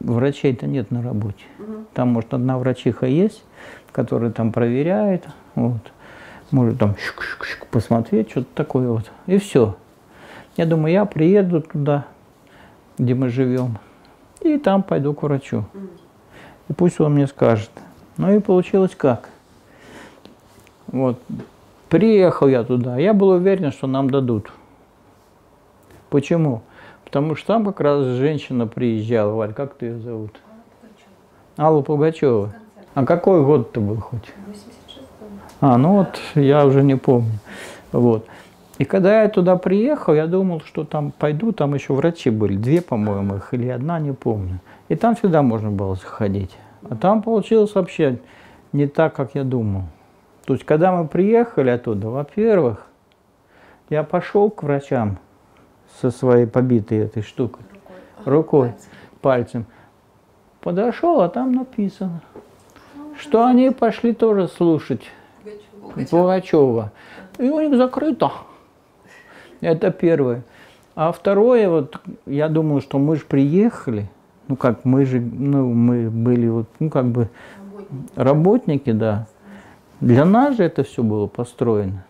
врачей-то нет на работе. Mm-hmm. Там, может, одна врачиха есть, которая там проверяет, вот, может там щук-щук-щук посмотреть, что-то такое вот. И все. Я думаю, я приеду туда, где мы живем, и там пойду к врачу. Mm-hmm. И пусть он мне скажет. Ну и получилось как. Вот. Приехал я туда, я был уверен, что нам дадут. Почему? Потому что там как раз женщина приезжала, Валь, как ты ее зовут? Алла Пугачева. Алла Пугачева. А какой год-то был хоть? восемьдесят шестой. А, ну вот, я уже не помню. Вот. И когда я туда приехал, я думал, что там пойду, там еще врачи были, две, по-моему, их, или одна, не помню. И там всегда можно было заходить. А там получилось вообще не так, как я думал. То есть, когда мы приехали оттуда, во-первых, я пошел к врачам со своей побитой этой штукой, рукой, рукой пальцем. пальцем, подошел, а там написано, ну, что да, они пошли тоже слушать Пугачева. Пугачева. И у них закрыто. Это первое. А второе, вот я думал, что мы же приехали, ну как мы же, ну мы были вот, ну как бы работники, работники да. Для нас же это все было построено.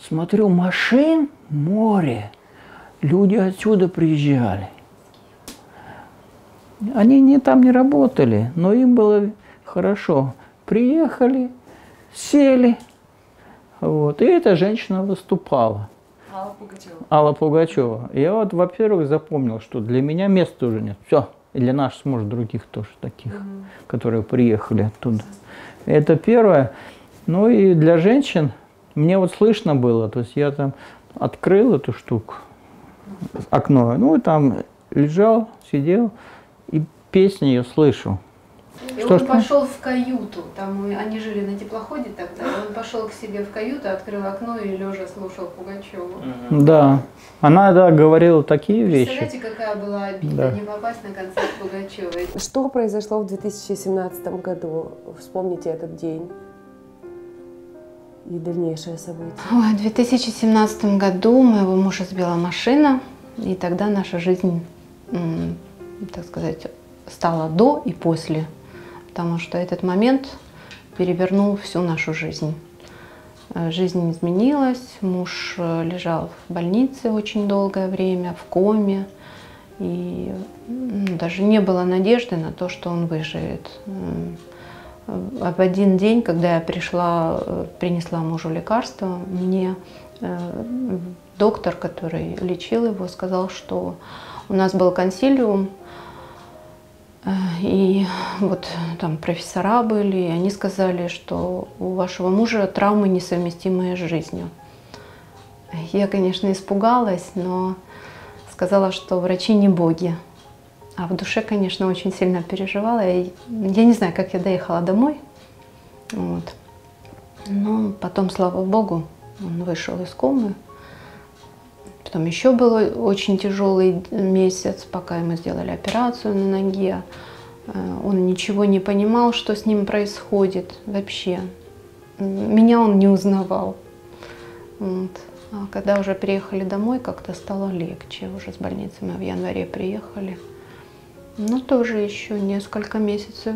Смотрю, машин море. Люди отсюда приезжали. Они не, там не работали, но им было хорошо. Приехали, сели. Вот. И эта женщина выступала. Алла Пугачева. Алла Пугачева. Я вот, во-первых, запомнил, что для меня места уже нет. Все. И для нас, может, других тоже таких, угу. которые приехали оттуда. Это первое. Ну и для женщин мне вот слышно было. То есть я там открыл эту штуку, окно. Ну и там лежал, сидел и песню ее слышал. И что, он что? пошел в каюту, там они жили на теплоходе тогда, он пошел к себе в каюту, открыл окно и лежа слушал Пугачеву. Да, она да, говорила такие вещи. Представляете, какая была обида, да. не попасть на концерт Пугачевой. Что произошло в две тысячи семнадцатом году? Вспомните этот день и дальнейшие события. Ой, в две тысячи семнадцатом году моего мужа сбила машина, и тогда наша жизнь, так сказать, стала до и после. Потому что этот момент перевернул всю нашу жизнь. Жизнь изменилась, муж лежал в больнице очень долгое время, в коме. И даже не было надежды на то, что он выживет. В один день, когда я пришла, принесла мужу лекарство, мне доктор, который лечил его, сказал, что у нас был консилиум, и вот там профессора были, и они сказали, что у вашего мужа травмы, несовместимые с жизнью. Я, конечно, испугалась, но сказала, что врачи не боги. А в душе, конечно, очень сильно переживала. Я, я не знаю, как я доехала домой. Вот. Но потом, слава богу, он вышел из комы. Потом еще был очень тяжелый месяц, пока ему сделали операцию на ноге. Он ничего не понимал, что с ним происходит вообще. Меня он не узнавал. Вот. А когда уже приехали домой, как-то стало легче. Уже с больницы мы в январе приехали. Но тоже еще несколько месяцев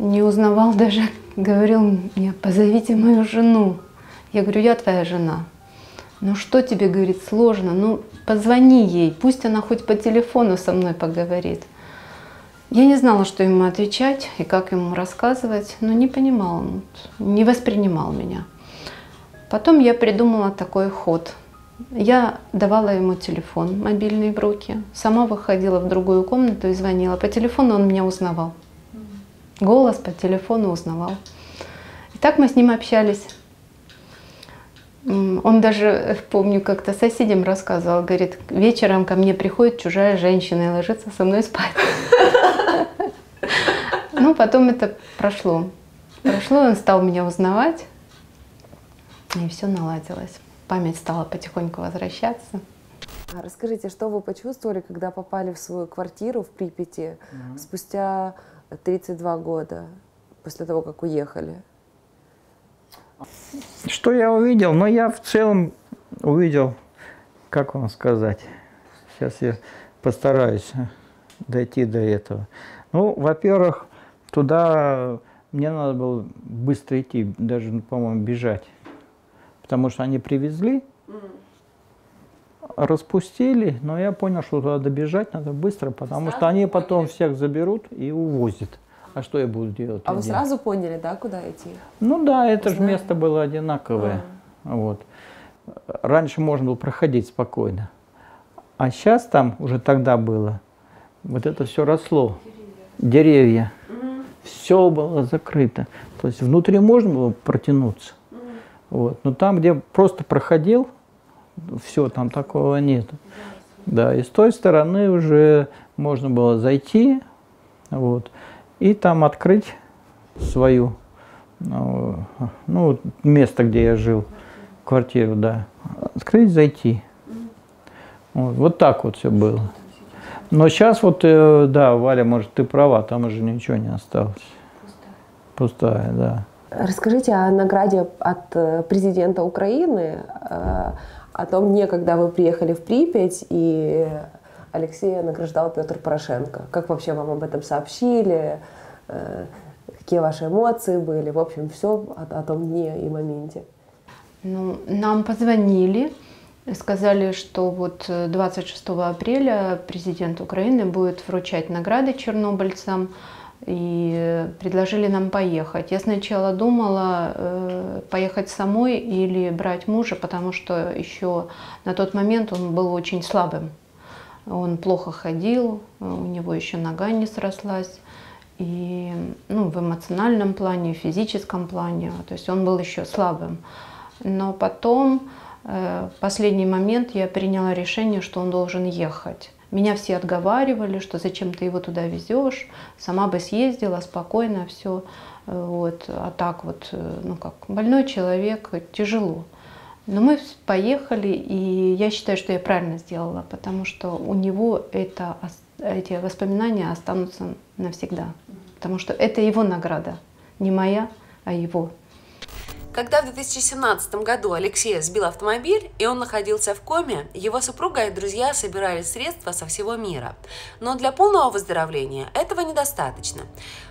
не узнавал даже. Говорил мне, позовите мою жену. Я говорю, я твоя жена. Ну что тебе, говорит, сложно? Ну позвони ей, пусть она хоть по телефону со мной поговорит. Я не знала, что ему отвечать и как ему рассказывать, но не понимал, не воспринимал меня. Потом я придумала такой ход. Я давала ему телефон мобильный в руки, сама выходила в другую комнату и звонила. По телефону он меня узнавал. Голос по телефону узнавал. И так мы с ним общались. Он даже, помню, как-то соседям рассказывал, говорит, вечером ко мне приходит чужая женщина и ложится со мной спать. Ну, потом это прошло. Прошло, он стал меня узнавать, и все наладилось. Память стала потихоньку возвращаться. Расскажите, что вы почувствовали, когда попали в свою квартиру в Припяти спустя тридцать два года, после того, как уехали? Что я увидел? Но я в целом увидел, как вам сказать, сейчас я постараюсь дойти до этого. Ну, во-первых, туда мне надо было быстро идти, даже, по-моему, бежать, потому что они привезли, распустили, но я понял, что туда добежать надо быстро, потому что они потом всех заберут и увозят. А что я буду делать? А вы сразу поняли, да, куда идти? Ну да, это же место было одинаковое. А. Вот. Раньше можно было проходить спокойно. А сейчас там, уже тогда было, вот это все росло. Деревья. Деревья. Угу. Все было закрыто. То есть внутри можно было протянуться. Угу. Вот. Но там, где просто проходил, все, там такого нет. Да, да, и с той стороны уже можно было зайти. Вот. И там открыть свою, ну, ну, место, где я жил, квартиру, да. Открыть, зайти. Вот, вот так вот все было. Но сейчас вот, да, Валя, может, ты права, там уже ничего не осталось. Пустая. Пустая, да. Расскажите о награде от президента Украины, о том дне, когда вы приехали в Припять, и... Алексея награждал Петр Порошенко. Как вообще вам об этом сообщили? Какие ваши эмоции были? В общем, все о, о том дне и моменте. Ну, нам позвонили, сказали, что вот двадцать шестого апреля президент Украины будет вручать награды чернобыльцам. и предложили нам поехать. Я сначала думала поехать самой или брать мужа, потому что еще на тот момент он был очень слабым. Он плохо ходил, у него еще нога не срослась. И ну, в эмоциональном плане, в физическом плане. То есть он был еще слабым. Но потом, в последний момент, я приняла решение, что он должен ехать. Меня все отговаривали, что зачем ты его туда везешь, сама бы съездила спокойно, все. Вот. А так вот, ну как, больной человек, тяжело. Но мы поехали, и я считаю, что я правильно сделала, потому что у него это, эти воспоминания останутся навсегда. Потому что это его награда, не моя, а его. Когда в две тысячи семнадцатом году Алексея сбил автомобиль, и он находился в коме, его супруга и друзья собирали средства со всего мира. Но для полного выздоровления этого недостаточно.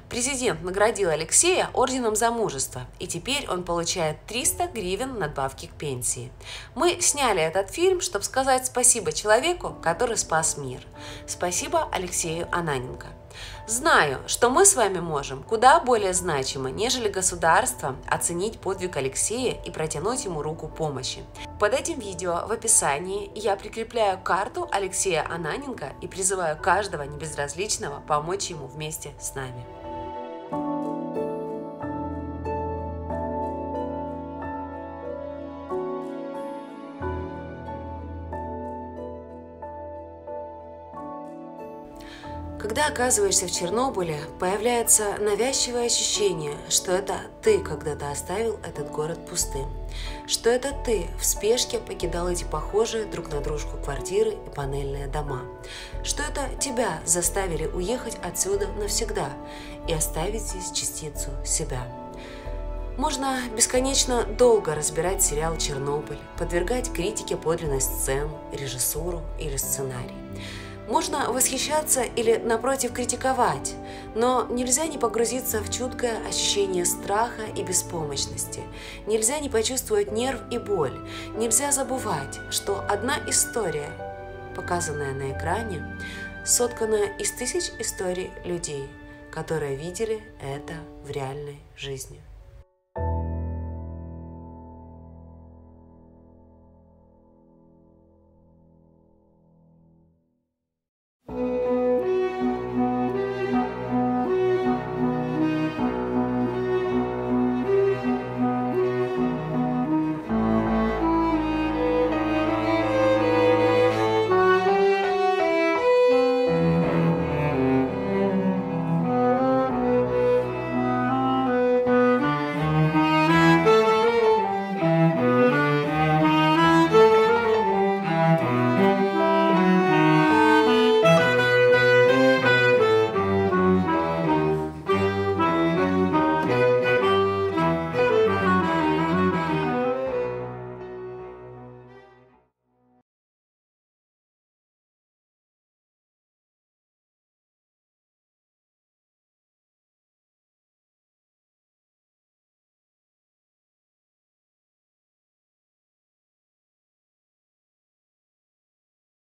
Президент наградил Алексея орденом за мужество, и теперь он получает триста гривен надбавки к пенсии. Мы сняли этот фильм, чтобы сказать спасибо человеку, который спас мир. Спасибо Алексею Ананенко. Знаю, что мы с вами можем куда более значимо, нежели государство, оценить подвиг Алексея и протянуть ему руку помощи. Под этим видео в описании я прикрепляю карту Алексея Ананенко и призываю каждого небезразличного помочь ему вместе с нами. Когда оказываешься в Чернобыле, появляется навязчивое ощущение, что это ты когда-то оставил этот город пустым, что это ты в спешке покидал эти похожие друг на дружку квартиры и панельные дома, что это тебя заставили уехать отсюда навсегда и оставить здесь частицу себя. Можно бесконечно долго разбирать сериал «Чернобыль», подвергать критике подлинность сцен, режиссуру или сценарий. Можно восхищаться или, напротив, критиковать, но нельзя не погрузиться в чуткое ощущение страха и беспомощности, нельзя не почувствовать нерв и боль, нельзя забывать, что одна история, показанная на экране, соткана из тысяч историй людей, которые видели это в реальной жизни.